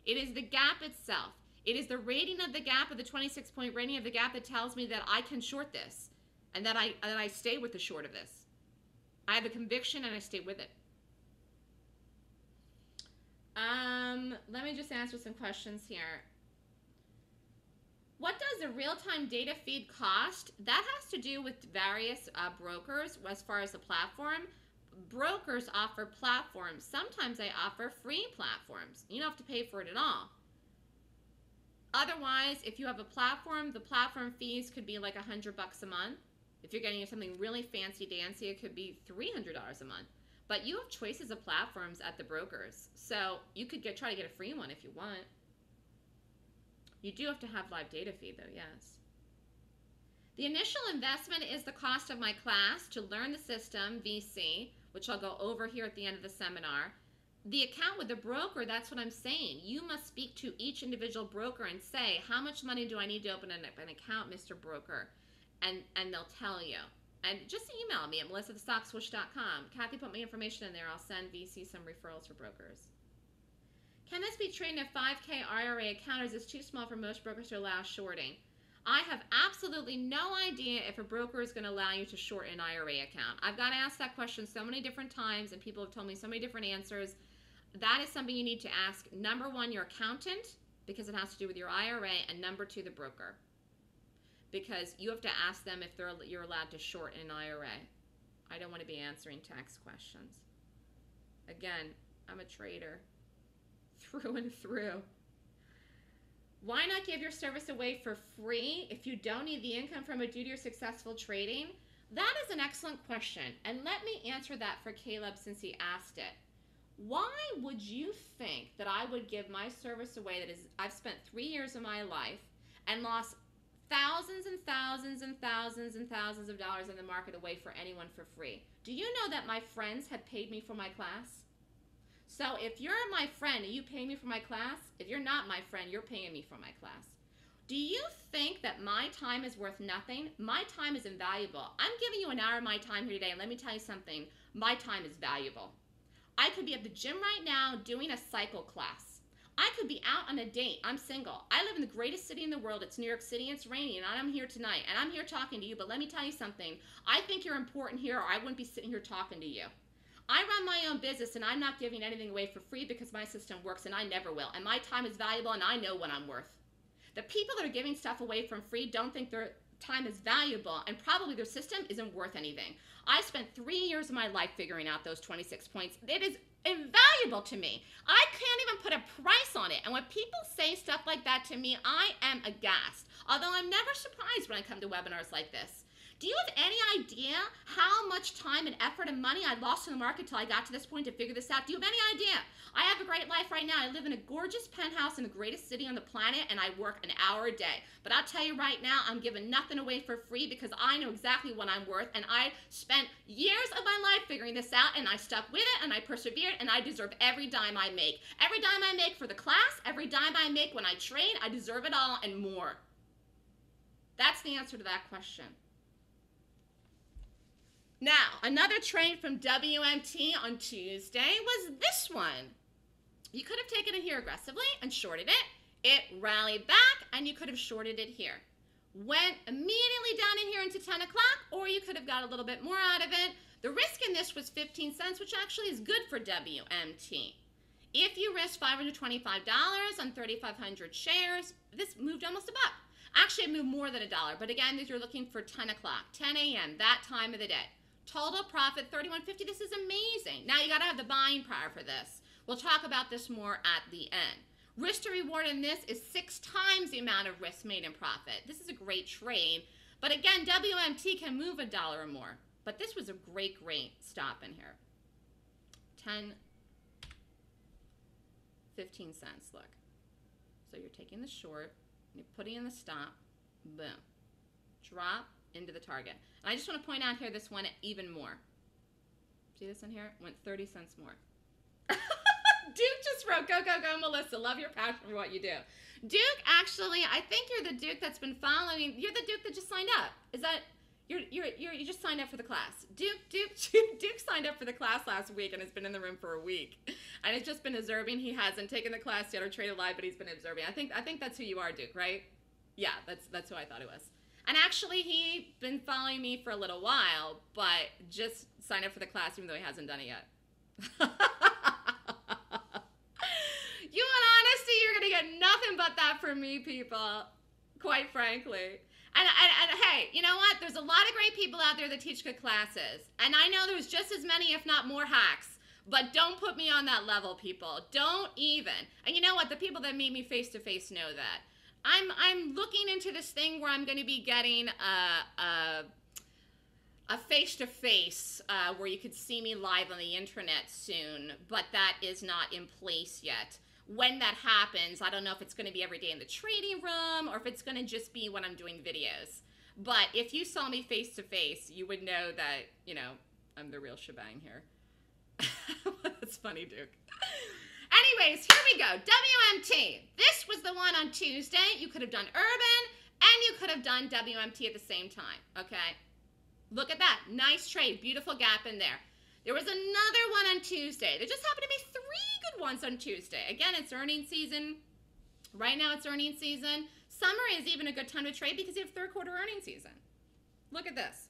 It is the gap itself. It is the rating of the gap, of the 26-point rating of the gap, that tells me that I can short this and that I stay with the short of this. I have a conviction and I stay with it. Let me just answer some questions here. What does a real-time data feed cost? That has to do with various brokers as far as the platform. Brokers offer platforms. Sometimes they offer free platforms. You don't have to pay for it at all. Otherwise, if you have a platform, the platform fees could be like $100 a month. If you're getting something really fancy dancy, it could be $300 a month. But you have choices of platforms at the brokers. So you could try to get a free one if you want. You do have to have live data feed though, yes. The initial investment is the cost of my class to learn the system, VC, which I'll go over here at the end of the seminar. The account with the broker, that's what I'm saying. You must speak to each individual broker and say, how much money do I need to open an account, Mr. Broker? And they'll tell you. And just email me at melissa@thestockswoosh.com. Kathy, put my information in there. I'll send VC some referrals for brokers. Can this be traded in a 5K IRA account, or is this too small for most brokers to allow shorting? I have absolutely no idea if a broker is going to allow you to short an IRA account. I've got to ask that question so many different times, and people have told me so many different answers. That is something you need to ask, number one, your accountant, because it has to do with your IRA, and number two, the broker, because you have to ask them if you're allowed to short an IRA. I don't want to be answering tax questions. Again, I'm a trader through and through. Why not give your service away for free if you don't need the income from it due to your successful trading? That is an excellent question, and let me answer that for Caleb since he asked it. Why would you think that I would give my service away that is, I've spent 3 years of my life and lost thousands and thousands and thousands and thousands of dollars in the market away for anyone for free? Do you know that my friends have paid me for my class? So if you're my friend and you pay me for my class, if you're not my friend, you're paying me for my class. Do you think that my time is worth nothing? My time is invaluable. I'm giving you an hour of my time here today, and let me tell you something. My time is valuable. I could be at the gym right now doing a cycle class. I could be out on a date. I'm single. I live in the greatest city in the world. It's New York City. It's raining, and I'm here tonight, and I'm here talking to you, but let me tell you something. I think you're important here, or I wouldn't be sitting here talking to you. I run my own business, and I'm not giving anything away for free because my system works, and I never will. And my time is valuable, and I know what I'm worth. The people that are giving stuff away for free don't think their time is valuable, and probably their system isn't worth anything. I spent 3 years of my life figuring out those 26 points. It is invaluable to me. I can't even put a price on it. And when people say stuff like that to me, I am aghast. Although I'm never surprised when I come to webinars like this. Do you have any idea how much time and effort and money I lost in the market till I got to this point to figure this out? Do you have any idea? I have a great life right now. I live in a gorgeous penthouse in the greatest city on the planet, and I work an hour a day. But I'll tell you right now, I'm giving nothing away for free because I know exactly what I'm worth, and I spent years of my life figuring this out, and I stuck with it, and I persevered, and I deserve every dime I make. Every dime I make for the class, every dime I make when I train, I deserve it all and more. That's the answer to that question. Now, another trade from WMT on Tuesday was this one. You could have taken it here aggressively and shorted it. It rallied back, and you could have shorted it here. Went immediately down in here into 10 o'clock, or you could have got a little bit more out of it. The risk in this was 15 cents, which actually is good for WMT. If you risk $525 on 3,500 shares, this moved almost a buck. Actually, it moved more than a dollar, but again, if you're looking for 10 o'clock, 10 a.m., that time of the day. Total profit, $31.50. This is amazing. Now you got to have the buying power for this. We'll talk about this more at the end. Risk to reward in this is 6 times the amount of risk made in profit. This is a great trade. But again, WMT can move a dollar or more. But this was a great, great stop in here. 10, 15 cents, look. So you're taking the short, you're putting in the stop, boom. Drop into the target. And I just want to point out here this one even more. See this in here? Went 30 cents more. Duke just wrote, go, go, go, Melissa. Love your passion for what you do. Duke, actually, I think you're the Duke that's been following. You're the Duke that just signed up. Is that, you just signed up for the class. Duke signed up for the class last week and has been in the room for a week. And it's just been observing. He hasn't taken the class yet or traded live, but he's been observing. I think that's who you are, Duke, right? Yeah, that's who I thought it was. And actually, he's been following me for a little while, but just signed up for the class even though he hasn't done it yet. You want honesty? You're going to get nothing but that from me, people, quite frankly. And hey, you know what? There's a lot of great people out there that teach good classes. And I know there's just as many, if not more, hacks. But don't put me on that level, people. Don't even. And you know what? The people that meet me face-to-face know that. I'm looking into this thing where I'm going to be getting a face-to-face where you could see me live on the internet soon, but that is not in place yet. When that happens, I don't know if it's going to be every day in the trading room or if it's going to just be when I'm doing videos. But if you saw me face-to-face, you would know that, you know, I'm the real shebang here. That's funny, Duke. Anyways, here we go. WMT. This was the one on Tuesday. You could have done Urban and you could have done WMT at the same time. Okay? Look at that. Nice trade. Beautiful gap in there. There was another one on Tuesday. There just happened to be 3 good ones on Tuesday. Again, it's earnings season. Right now it's earnings season. Summer is even a good time to trade because you have third quarter earnings season. Look at this.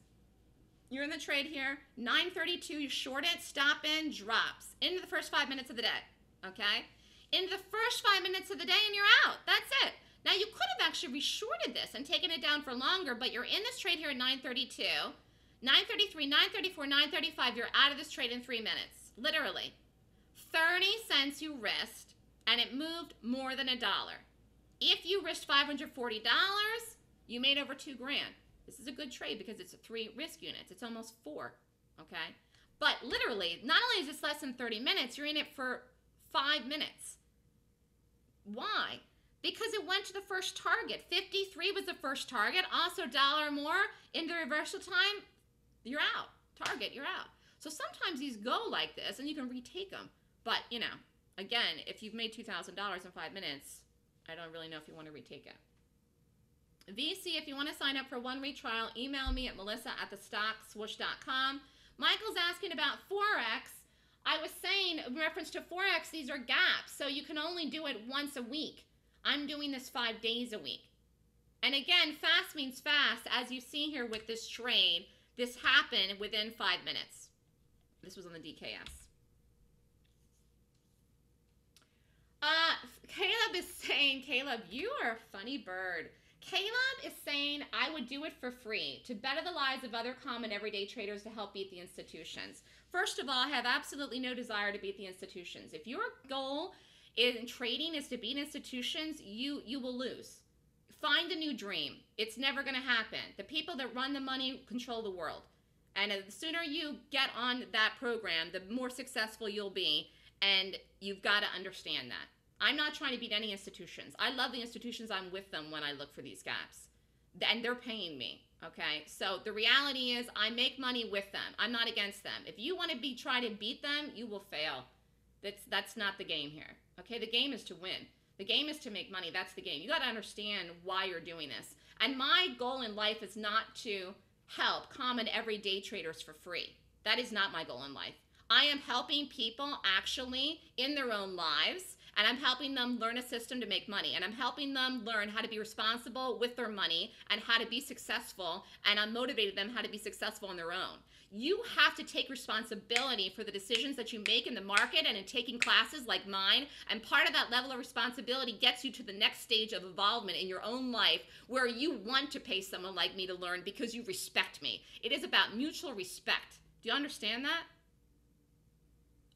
You're in the trade here. 9:32. You short it. Stop in. Drops. Into the first 5 minutes of the day. Okay? In the first 5 minutes of the day and you're out. That's it. Now, you could have actually re-shorted this and taken it down for longer, but you're in this trade here at 9:32, 9:33, 9:34, 9:35. You're out of this trade in 3 minutes, literally. 30 cents you risked, and it moved more than a dollar. If you risked $540, you made over $2 grand. This is a good trade because it's 3 risk units. It's almost 4, okay? But literally, not only is this less than 30 minutes, you're in it for 5 minutes. Why? Because it went to the first target. 53 was the first target. Also, dollar more in the reversal time, you're out. Target, you're out. So sometimes these go like this, and you can retake them. But you know, again, if you've made $2,000 in 5 minutes, I don't really know if you want to retake it. VC, if you want to sign up for a 1-week trial, email me at melissa@thestockswoosh.com. Michael's asking about Forex. I was saying, in reference to Forex, these are gaps, so you can only do it once a week. I'm doing this 5 days a week. And again, fast means fast. As you see here with this trade, this happened within 5 minutes. This was on the DKS. Caleb is saying, Caleb, you are a funny bird. Caleb is saying, I would do it for free to better the lives of other common everyday traders to help beat the institutions. First of all, I have absolutely no desire to beat the institutions. If your goal in trading is to beat institutions, you will lose. Find a new dream. It's never going to happen. The people that run the money control the world. And the sooner you get on that program, the more successful you'll be. And you've got to understand that. I'm not trying to beat any institutions. I love the institutions. I'm with them when I look for these gaps. And they're paying me, okay? So the reality is I make money with them. I'm not against them. If you want to be trying to beat them, you will fail. That's not the game here, okay? The game is to win. The game is to make money. That's the game. You got to understand why you're doing this. And my goal in life is not to help common everyday traders for free. That is not my goal in life. I am helping people actually in their own lives, and I'm helping them learn a system to make money, and I'm helping them learn how to be responsible with their money and how to be successful, and I'm motivating them how to be successful on their own. You have to take responsibility for the decisions that you make in the market and in taking classes like mine, and part of that level of responsibility gets you to the next stage of involvement in your own life where you want to pay someone like me to learn because you respect me. It is about mutual respect. Do you understand that?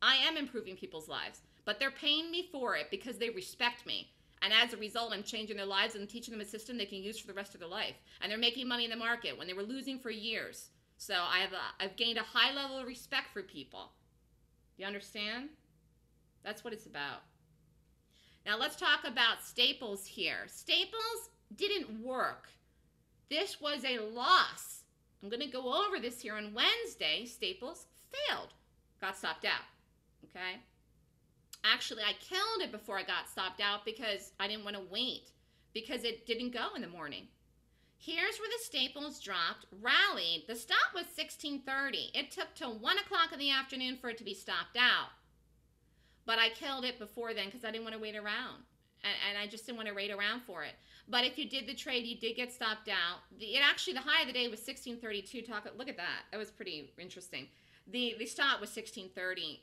I am improving people's lives, but they're paying me for it because they respect me. And as a result, I'm changing their lives and teaching them a system they can use for the rest of their life. And they're making money in the market when they were losing for years. So I've gained a high level of respect for people. You understand? That's what it's about. Now let's talk about Staples here. Staples didn't work. This was a loss. I'm going to go over this here on Wednesday. Staples failed, got stopped out. Okay. Actually, I killed it before I got stopped out because I didn't want to wait because it didn't go in the morning. Here's where the Staples dropped, rallied. The stop was 16:30. It took till 1 o'clock in the afternoon for it to be stopped out. But I killed it before then because I didn't want to wait around. And I just didn't want to wait around for it. But if you did the trade, you did get stopped out. The high of the day was 16:32. Look at that. That was pretty interesting. The stop was 16:30.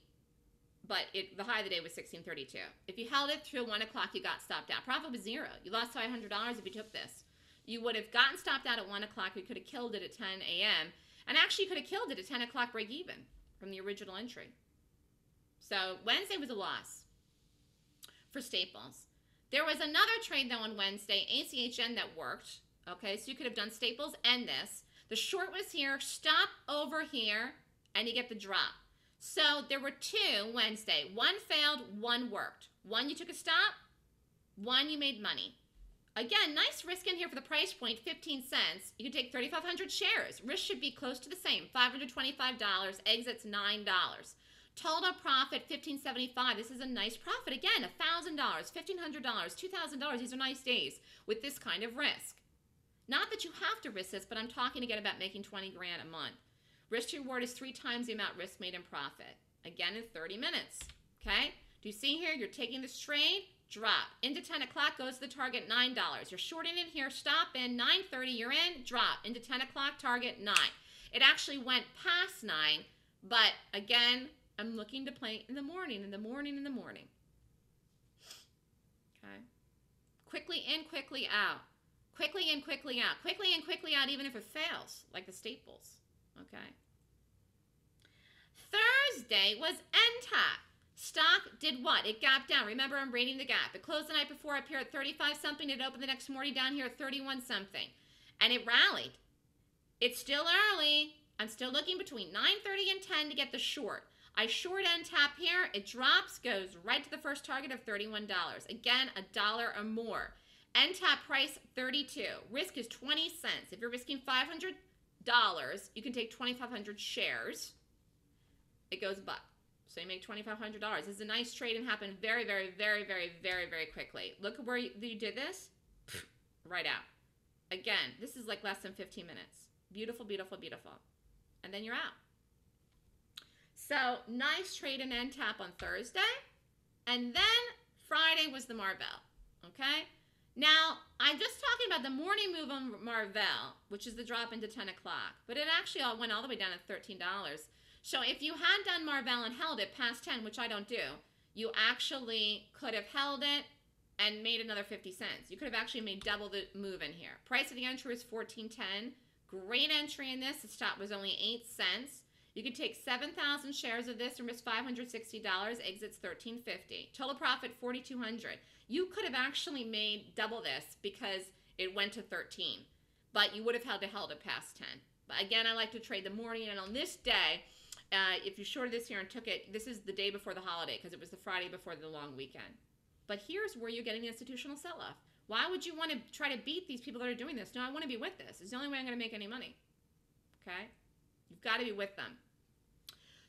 But the high of the day was 16:32. If you held it through 1 o'clock, you got stopped out. Profit was zero. You lost $500 if you took this. You would have gotten stopped out at 1 o'clock. You could have killed it at 10 a.m. And actually, you could have killed it at 10 o'clock break even from the original entry. So Wednesday was a loss for Staples. There was another trade, though, on Wednesday, ACHN, that worked. Okay, so you could have done Staples and this. The short was here, stop over here, and you get the drop. So there were two Wednesday. One failed, one worked. One you took a stop, one you made money. Again, nice risk in here for the price point, 15 cents. You can take 3,500 shares. Risk should be close to the same, $525, exits $9. Total profit, $1,575. This is a nice profit. Again, $1,000, $1,500, $2,000. These are nice days with this kind of risk. Not that you have to risk this, but I'm talking again about making 20 grand a month. Risk to reward is 3 times the amount risk made in profit. Again, in 30 minutes, okay? Do you see here? You're taking this trade, drop. Into 10 o'clock, goes to the target, $9. You're shorting in here, stop in, 9:30, you're in, drop. Into 10 o'clock, target, 9. It actually went past 9, but again, I'm looking to play in the morning, in the morning, in the morning. Okay? Quickly in, quickly out. Quickly in, quickly out. Quickly in, quickly out, even if it fails, like the Staples. Okay. Thursday was NTAP. Stock did what? It gapped down. Remember, I'm rating the gap. It closed the night before up here at 35 something. It opened the next morning down here at 31 something. And it rallied. It's still early. I'm still looking between 9:30 and 10 to get the short. I short NTAP here. It drops, goes right to the first target of $31. Again, $1 or more. NTAP price, 32. Risk is 20 cents. If you're risking $500, you can take 2,500 shares. It goes buck, so you make $2,500. This is a nice trade and happened very, very, very, very, very, very quickly. Look at where you did this, right out. Again, this is like less than 15 minutes. Beautiful, beautiful, beautiful, and then you're out. So nice trade and NTAP on Thursday, and then Friday was the Marvell. Okay. Now, I'm just talking about the morning move on Marvell, which is the drop into 10 o'clock, but it actually all went all the way down to $13. So if you had done Marvell and held it past 10, which I don't do, you actually could have held it, and made another 50 cents. You could have actually made double the move in here. Price of the entry was $14.10. Great entry in this. The stop was only 8 cents. You could take 7,000 shares of this and risk $560, exits $13.50. Total profit $4,200. You could have actually made double this because it went to 13, but you would have held it past 10. But again, I like to trade the morning, and on this day, if you shorted this here and took it, this is the day before the holiday because it was the Friday before the long weekend. But here's where you're getting the institutional sell-off. Why would you want to try to beat these people that are doing this? No, I want to be with this. It's the only way I'm going to make any money. Okay? You've got to be with them.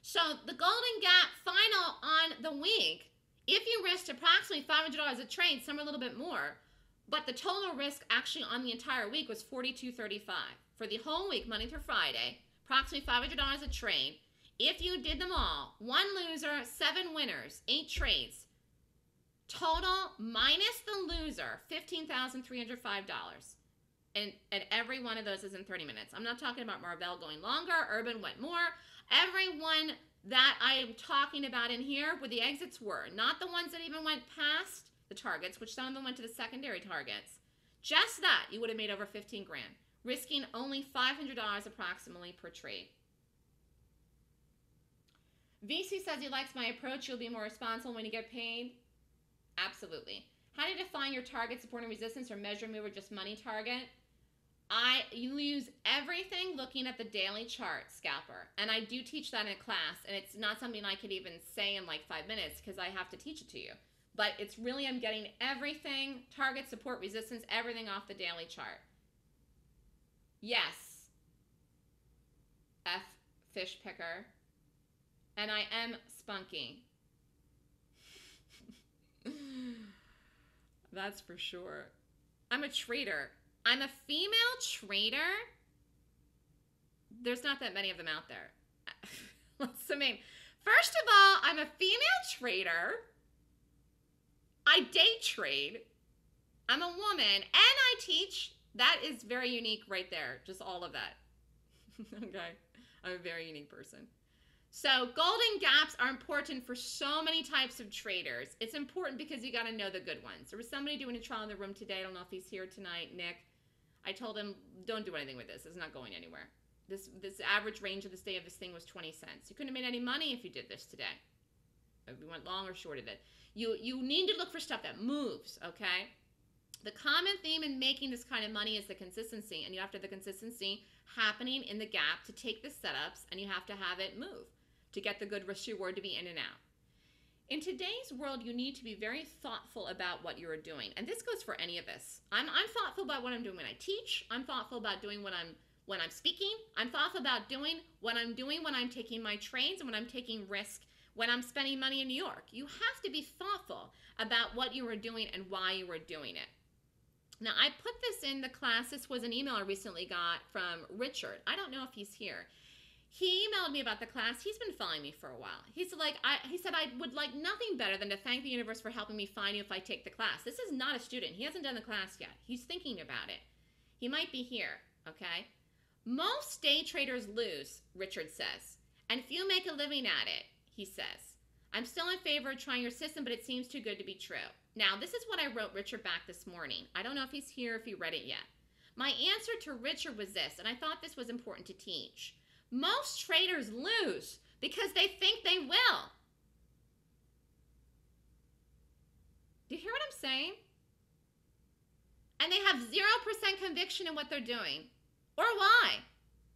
So the Golden Gap final on the week, if you risked approximately $500 a trade, some are a little bit more, but the total risk actually on the entire week was $42.35. For the whole week, Monday through Friday, approximately $500 a trade. If you did them all, 1 loser, 7 winners, 8 trades. Total minus the loser, $15,305. And every one of those is in 30 minutes. I'm not talking about Marvell going longer, Urban went more. Everyone that I am talking about in here, where the exits were, not the ones that even went past the targets, which some of them went to the secondary targets. Just that, you would have made over 15 grand, risking only $500 approximately per trade. VC says he likes my approach. You'll be more responsible when you get paid. Absolutely. How do you define your target, support and resistance, or measure, move, or just money target? You use everything looking at the daily chart, Scalper. And I do teach that in a class, and it's not something I could even say in like 5 minutes because I have to teach it to you. But it's really, I'm getting everything, target, support, resistance, everything off the daily chart. Yes, F fish picker. And I am spunky. That's for sure. I'm a trader. I'm a female trader. There's not that many of them out there. What's the name? First of all, I'm a female trader. I day trade. I'm a woman and I teach. That is very unique right there. Just all of that. Okay. I'm a very unique person. So golden gaps are important for so many types of traders. It's important because you got to know the good ones. There was somebody doing a trial in the room today. I don't know if he's here tonight, Nick. I told him, don't do anything with this. It's not going anywhere. This average range of this day of this thing was 20 cents. You couldn't have made any money if you did this today. If you went long or shorted it. You need to look for stuff that moves, okay? The common theme in making this kind of money is the consistency, and you have to have the consistency happening in the gap to take the setups, and you have to have it move to get the good risk reward to be in and out. In today's world, you need to be very thoughtful about what you're doing. And this goes for any of us. I'm thoughtful about what I'm doing when I teach. I'm thoughtful about doing when I'm speaking. I'm thoughtful about doing when I'm taking my trades and when I'm taking risk, when I'm spending money in New York. You have to be thoughtful about what you are doing and why you are doing it. Now, I put this in the class. This was an email I recently got from Richard. I don't know if he's here. He emailed me about the class. He's been following me for a while. He's like, he said, I would like nothing better than to thank the universe for helping me find you if I take the class. This is not a student. He hasn't done the class yet. He's thinking about it. He might be here, okay? Most day traders lose, Richard says, and few make a living at it, he says. I'm still in favor of trying your system, but it seems too good to be true. Now, this is what I wrote Richard back this morning. I don't know if he's here, if he read it yet. My answer to Richard was this, and I thought this was important to teach. Most traders lose because they think they will. Do you hear what I'm saying? And they have 0% conviction in what they're doing or why,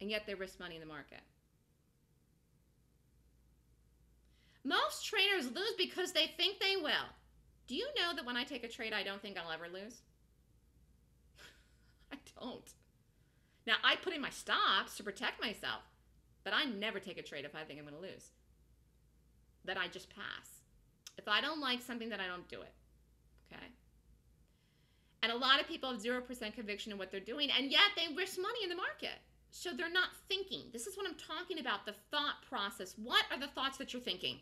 and yet they risk money in the market. Most traders lose because they think they will. Do you know that when I take a trade, I don't think I'll ever lose? I don't. Now, I put in my stops to protect myself, but I never take a trade if I think I'm going to lose. That I just pass. If I don't like something, then I don't do it. Okay? And a lot of people have 0% conviction in what they're doing, and yet they risk money in the market. So they're not thinking. This is what I'm talking about, the thought process. What are the thoughts that you're thinking?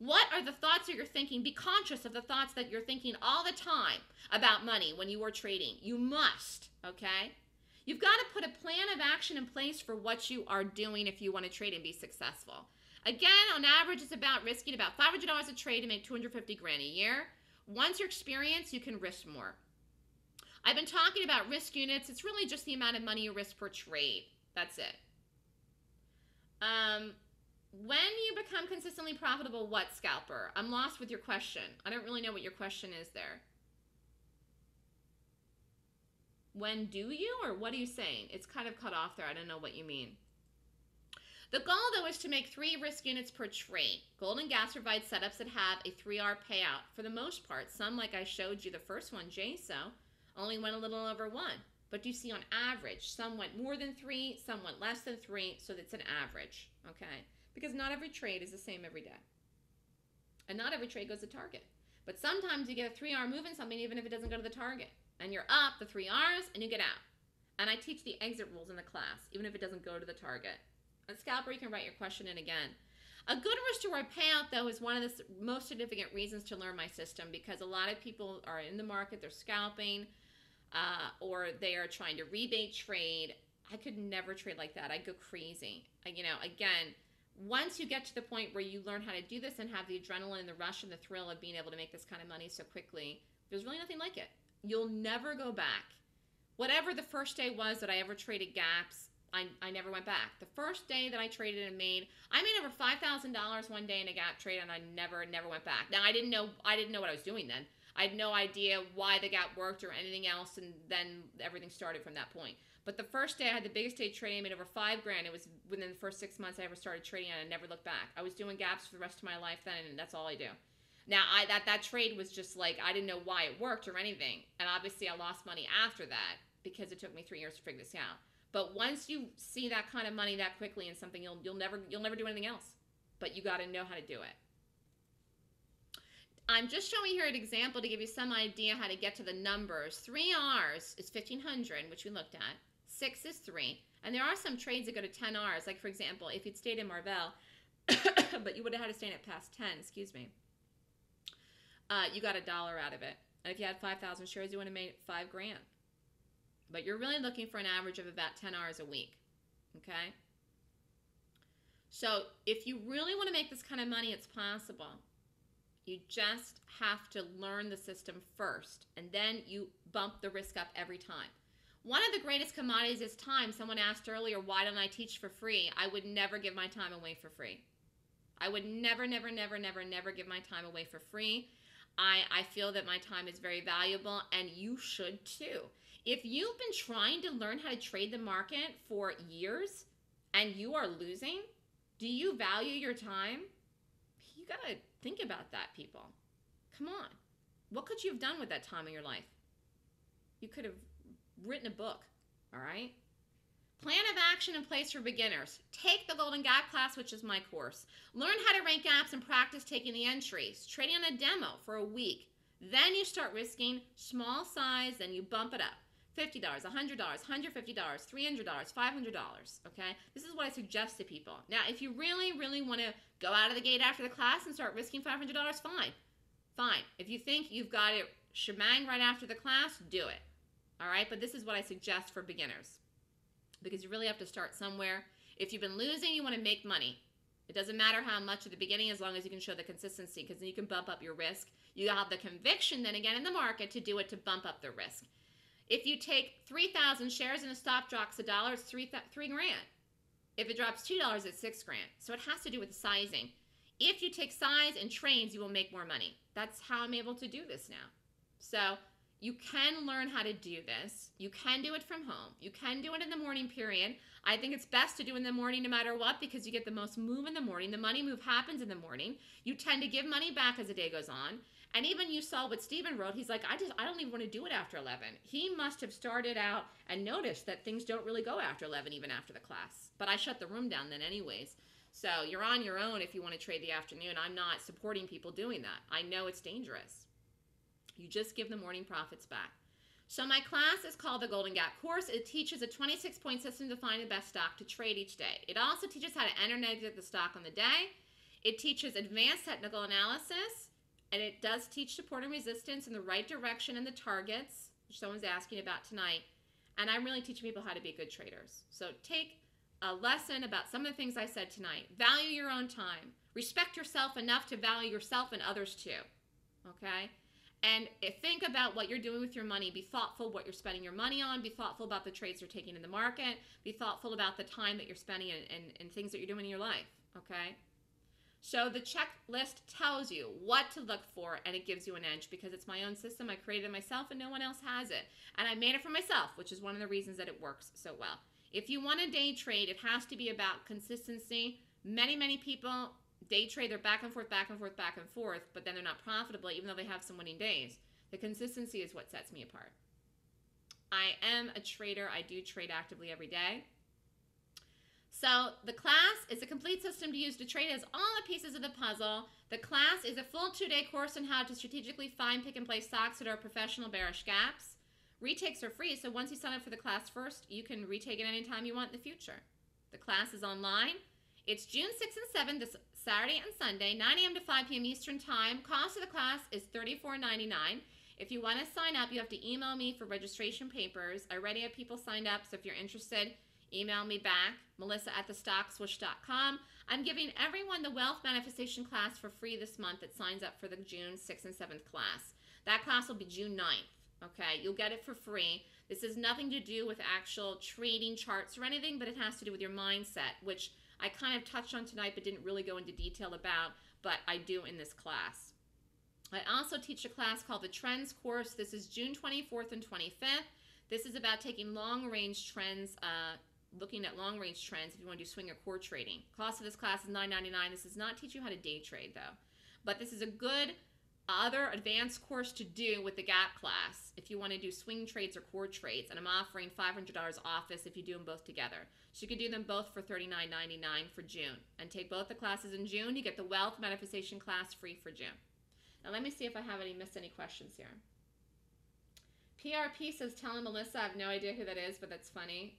What are the thoughts that you're thinking? Be conscious of the thoughts that you're thinking all the time about money when you are trading. You must, okay? You've got to put a plan of action in place for what you are doing if you want to trade and be successful. Again, on average, it's about risking about $500 a trade to make $250 grand a year. Once you're experienced, you can risk more. I've been talking about risk units. It's really just the amount of money you risk per trade. That's it. When you become consistently profitable, what, Scalper? I'm lost with your question. I don't really know what your question is there. When do you, or what are you saying? It's kind of cut off there. I don't know what you mean. The goal, though, is to make 3 risk units per trade. Golden Gap provides setups that have a 3R payout for the most part. Some, like I showed you the first one, JSO, only went a little over 1. But you see on average, some went more than 3, some went less than 3, so that's an average, okay? Because not every trade is the same every day. And not every trade goes to target. But sometimes you get a 3R move in something even if it doesn't go to the target. And you're up the 3 R's and you get out. And I teach the exit rules in the class, even if it doesn't go to the target. And Scalper, you can write your question in again. A good risk-to-reward payout, though, is one of the most significant reasons to learn my system, because a lot of people are in the market, they're scalping, or they are trying to rebate trade. I could never trade like that. I'd go crazy. Again, once you get to the point where you learn how to do this and have the adrenaline and the rush and the thrill of being able to make this kind of money so quickly, there's really nothing like it. You'll never go back. Whatever the first day was that I ever traded gaps, I never went back. The first day that I traded and made, I made over $5,000 one day in a gap trade, and I never went back. Now, I didn't know what I was doing then. I had no idea why the gap worked or anything else, and then everything started from that point. But the first day I had the biggest day trading, I made over $5,000. It was within the first 6 months I ever started trading, and I never looked back. I was doing gaps for the rest of my life then, and that's all I do. Now, that trade was just like, I didn't know why it worked or anything. And obviously I lost money after that because it took me 3 years to figure this out. But once you see that kind of money that quickly in something, you'll never do anything else. But you got to know how to do it. I'm just showing here an example to give you some idea how to get to the numbers. 3 R's is 1,500, which we looked at. 6 is 3. And there are some trades that go to 10 R's. Like, for example, if you'd stayed in Marvell, but you would have had to stay in it past 10, you got $1 out of it. And if you had 5,000 shares, you would have made $5,000. But you're really looking for an average of about 10 R's a week, okay? So if you really want to make this kind of money, it's possible. You just have to learn the system first, and then you bump the risk up every time. One of the greatest commodities is time. Someone asked earlier, why don't I teach for free? I would never give my time away for free. I would never give my time away for free. I feel that my time is very valuable, and you should too. If you've been trying to learn how to trade the market for years and you are losing, do you value your time? You gotta think about that, people. Come on. What could you have done with that time in your life? You could have written a book, all right? Plan of action in place for beginners. Take the Golden Gap class, which is my course. Learn how to rank gaps and practice taking the entries. Trading on a demo for a week. Then you start risking small size, then you bump it up. $50, $100, $150, $300, $500, okay? This is what I suggest to people. Now, if you really want to go out of the gate after the class and start risking $500, fine. Fine. If you think you've got it shebang right after the class, do it, all right? But this is what I suggest for beginners, because you really have to start somewhere. If you've been losing, you want to make money. It doesn't matter how much at the beginning, as long as you can show the consistency, because then you can bump up your risk. You have the conviction then again in the market to do it, to bump up the risk. If you take 3,000 shares and a stop drops $1, it's $3,000. If it drops $2, it's $6,000. So it has to do with the sizing. If you take size and trains, you will make more money. That's how I'm able to do this now. So you can learn how to do this. You can do it from home. You can do it in the morning period. I think it's best to do in the morning no matter what, because you get the most move in the morning. The money move happens in the morning. You tend to give money back as the day goes on. And even you saw what Stephen wrote. He's like, I don't even want to do it after 11. He must have started out and noticed that things don't really go after 11, even after the class. But I shut the room down then anyways. So you're on your own if you want to trade the afternoon. I'm not supporting people doing that. I know it's dangerous. You just give the morning profits back. So my class is called the Golden Gap Course. It teaches a 26-point system to find the best stock to trade each day. It also teaches how to enter and exit the stock on the day. It teaches advanced technical analysis, and it does teach support and resistance in the right direction and the targets, which someone's asking about tonight. And I'm really teaching people how to be good traders. So take a lesson about some of the things I said tonight. Value your own time. Respect yourself enough to value yourself and others too, okay? And think about what you're doing with your money. Be thoughtful what you're spending your money on. Be thoughtful about the trades you're taking in the market. Be thoughtful about the time that you're spending and things that you're doing in your life, okay? So the checklist tells you what to look for, and it gives you an edge because it's my own system. I created it myself, and no one else has it. And I made it for myself, which is one of the reasons that it works so well. If you want a day trade, it has to be about consistency. Many, many people day trade. They're back and forth, back and forth, back and forth, but then they're not profitable even though they have some winning days. The consistency is what sets me apart. I am a trader. I do trade actively every day. So the class is a complete system to use to trade as all the pieces of the puzzle. The class is a full 2-day course on how to strategically find, pick, and place stocks that are professional bearish gaps. Retakes are free, so once you sign up for the class first, you can retake it anytime you want in the future. The class is online. It's June 6th and 7th, this Saturday and Sunday, 9 a.m. to 5 p.m. Eastern Time. Cost of the class is $34.99. If you want to sign up, you have to email me for registration papers. I already have people signed up, so if you're interested, email me back, melissa@thestockswoosh.com. I'm giving everyone the Wealth Manifestation class for free this month that signs up for the June 6th and 7th class. That class will be June 9th, okay? You'll get it for free. This has nothing to do with actual trading charts or anything, but it has to do with your mindset, which I kind of touched on tonight but didn't really go into detail about, but I do in this class. I also teach a class called the Trends Course. This is June 24th and 25th. This is about taking long-range trends, looking at long-range trends if you want to do swing or core trading. Cost of this class is $9.99. This does not teach you how to day trade, though. But this is a good other advanced course to do with the gap class if you want to do swing trades or core trades. And I'm offering $500 off this if you do them both together. So you can do them both for $39.99 for June. And take both the classes in June. You get the Wealth Manifestation class free for June. Now let me see if I have missed any questions here. PRP says, tell him, Melissa, I have no idea who that is, but that's funny.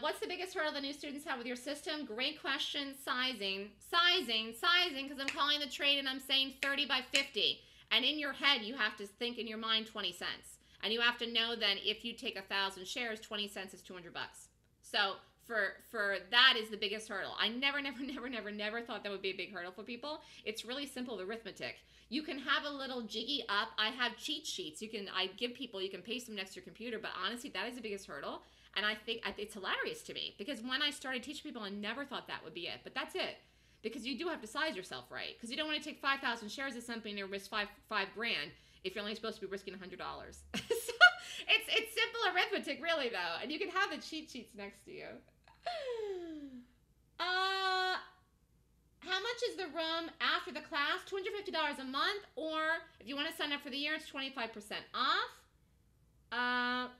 What's the biggest hurdle the new students have with your system? Great question. Sizing, because I'm calling the trade and I'm saying 30 by 50. And in your head, you have to think in your mind 20 cents. And you have to know then if you take 1,000 shares, 20 cents is 200 bucks. So for that is the biggest hurdle. I never thought that would be a big hurdle for people. It's really simple arithmetic. You can have a little jiggy up. I have cheat sheets. I give people, you can paste them next to your computer, but honestly, that is the biggest hurdle. And I think it's hilarious to me because when I started teaching people, I never thought that would be it. But that's it, because you do have to size yourself right, because you don't want to take 5,000 shares of something and risk $5,000 if you're only supposed to be risking $100. So it's simple arithmetic, really, though. And you can have the cheat sheets next to you. How much is the room after the class? $250 a month, or if you want to sign up for the year, it's 25% off.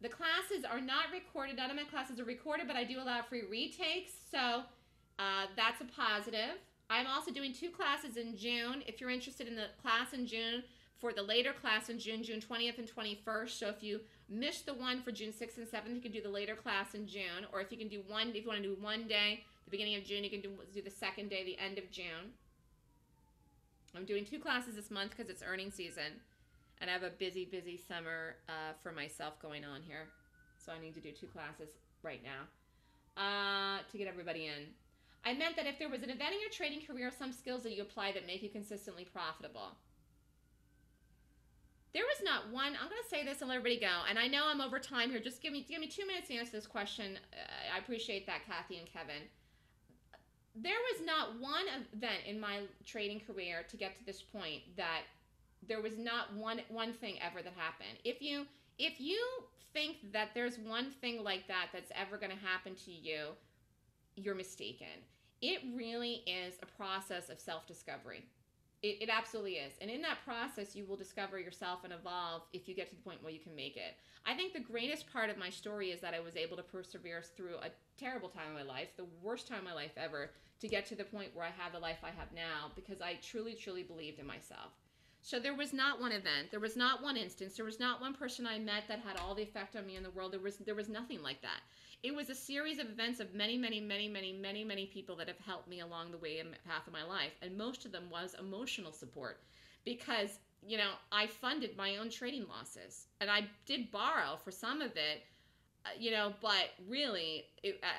The classes are not recorded. None of my classes are recorded, but I do allow free retakes, so that's a positive. I'm also doing 2 classes in June. If you're interested in the class in June, for the later class in June, June 20th and 21st, so if you missed the one for June 6th and 7th, you can do the later class in June, or if you can do one, if you want to do one day, the beginning of June, you can do the second day, the end of June. I'm doing 2 classes this month because it's earnings season. And I have a busy, busy summer for myself going on here. So I need to do 2 classes right now to get everybody in. I meant that if there was an event in your trading career, some skills that you apply that make you consistently profitable. There was not one. I'm going to say this and let everybody go. And I know I'm over time here. Just give me 2 minutes to answer this question. I appreciate that, Kathy and Kevin. There was not one event in my trading career to get to this point that there was not one thing ever that happened. If you think that there's one thing like that that's ever going to happen to you, you're mistaken. It really is a process of self-discovery. It absolutely is. And in that process, you will discover yourself and evolve if you get to the point where you can make it. I think the greatest part of my story is that I was able to persevere through a terrible time in my life, the worst time of my life ever, to get to the point where I have the life I have now because I truly, truly believed in myself. So there was not one event, there was not one instance, there was not one person I met that had all the effect on me in the world. There was nothing like that. It was a series of events of many people that have helped me along the way and path of my life, and most of them was emotional support because, you know, I funded my own trading losses and I did borrow for some of it, you know, but really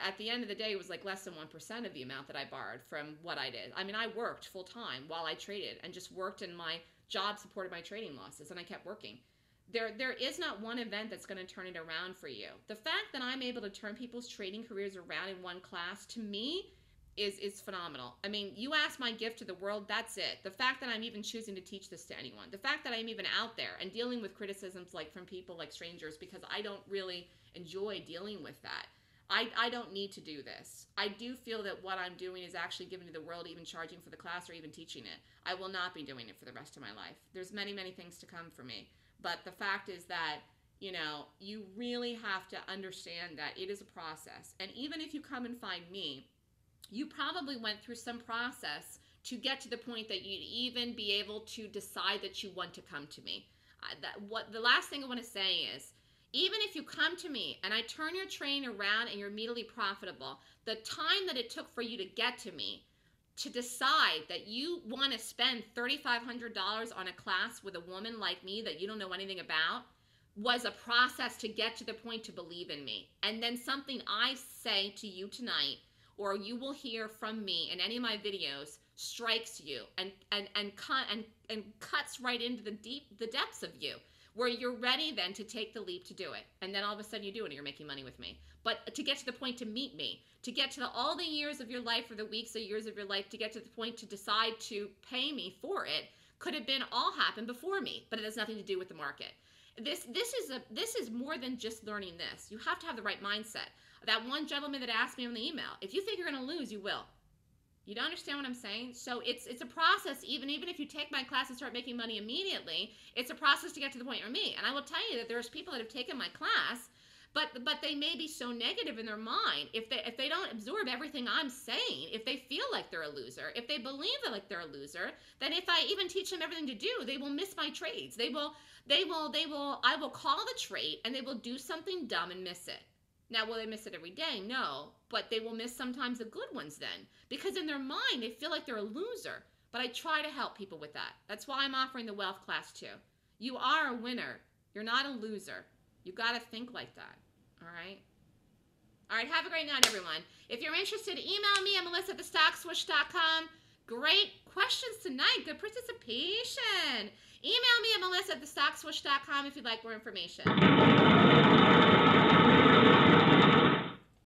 at the end of the day, it was like less than 1% of the amount that I borrowed from what I did. I mean, I worked full time while I traded and just worked in my job supported my trading losses, and I kept working. There is not one event that's going to turn it around for you. The fact that I'm able to turn people's trading careers around in one class, to me, is phenomenal. I mean, you ask my gift to the world, that's it. The fact that I'm even choosing to teach this to anyone, the fact that I'm even out there and dealing with criticisms like from people like strangers, because I don't really enjoy dealing with that. I don't need to do this. I do feel that what I'm doing is actually giving to the world, even charging for the class or even teaching it. I will not be doing it for the rest of my life. There's many, many things to come for me. But the fact is that, you know, you really have to understand that it is a process. And even if you come and find me, you probably went through some process to get to the point that you'd even be able to decide that you want to come to me. The last thing I want to say is, even if you come to me and I turn your trading around and you're immediately profitable, the time that it took for you to get to me, to decide that you want to spend $3,500 on a class with a woman like me that you don't know anything about, was a process to get to the point to believe in me. And then something I say to you tonight, or you will hear from me in any of my videos, strikes you and cuts right into the depths of you, where you're ready then to take the leap to do it. And then all of a sudden you do it and you're making money with me. But to get to the point to meet me, to get to all the years of your life or the weeks or years of your life, to get to the point to decide to pay me for it, could have been all happened before me, but it has nothing to do with the market. This is more than just learning this. You have to have the right mindset. That one gentleman that asked me on the email, if you think you're going to lose, you will. You don't understand what I'm saying? So it's a process. Even if you take my class and start making money immediately, it's a process to get to the point you're me. And I will tell you that there's people that have taken my class, but they may be so negative in their mind, if they don't absorb everything I'm saying, if they feel like they're a loser, if they believe that like they're a loser, then if I even teach them everything to do, they will miss my trades. I will call the trade and they will do something dumb and miss it. Now, will they miss it every day? No, but they will miss sometimes the good ones then, because in their mind, they feel like they're a loser. But I try to help people with that. That's why I'm offering the wealth class too. You are a winner. You're not a loser. You got to think like that. All right. All right. Have a great night, everyone. If you're interested, email me at melissa@thestockswoosh.com. Great questions tonight. Good participation. Email me at melissa@thestockswoosh.com if you'd like more information.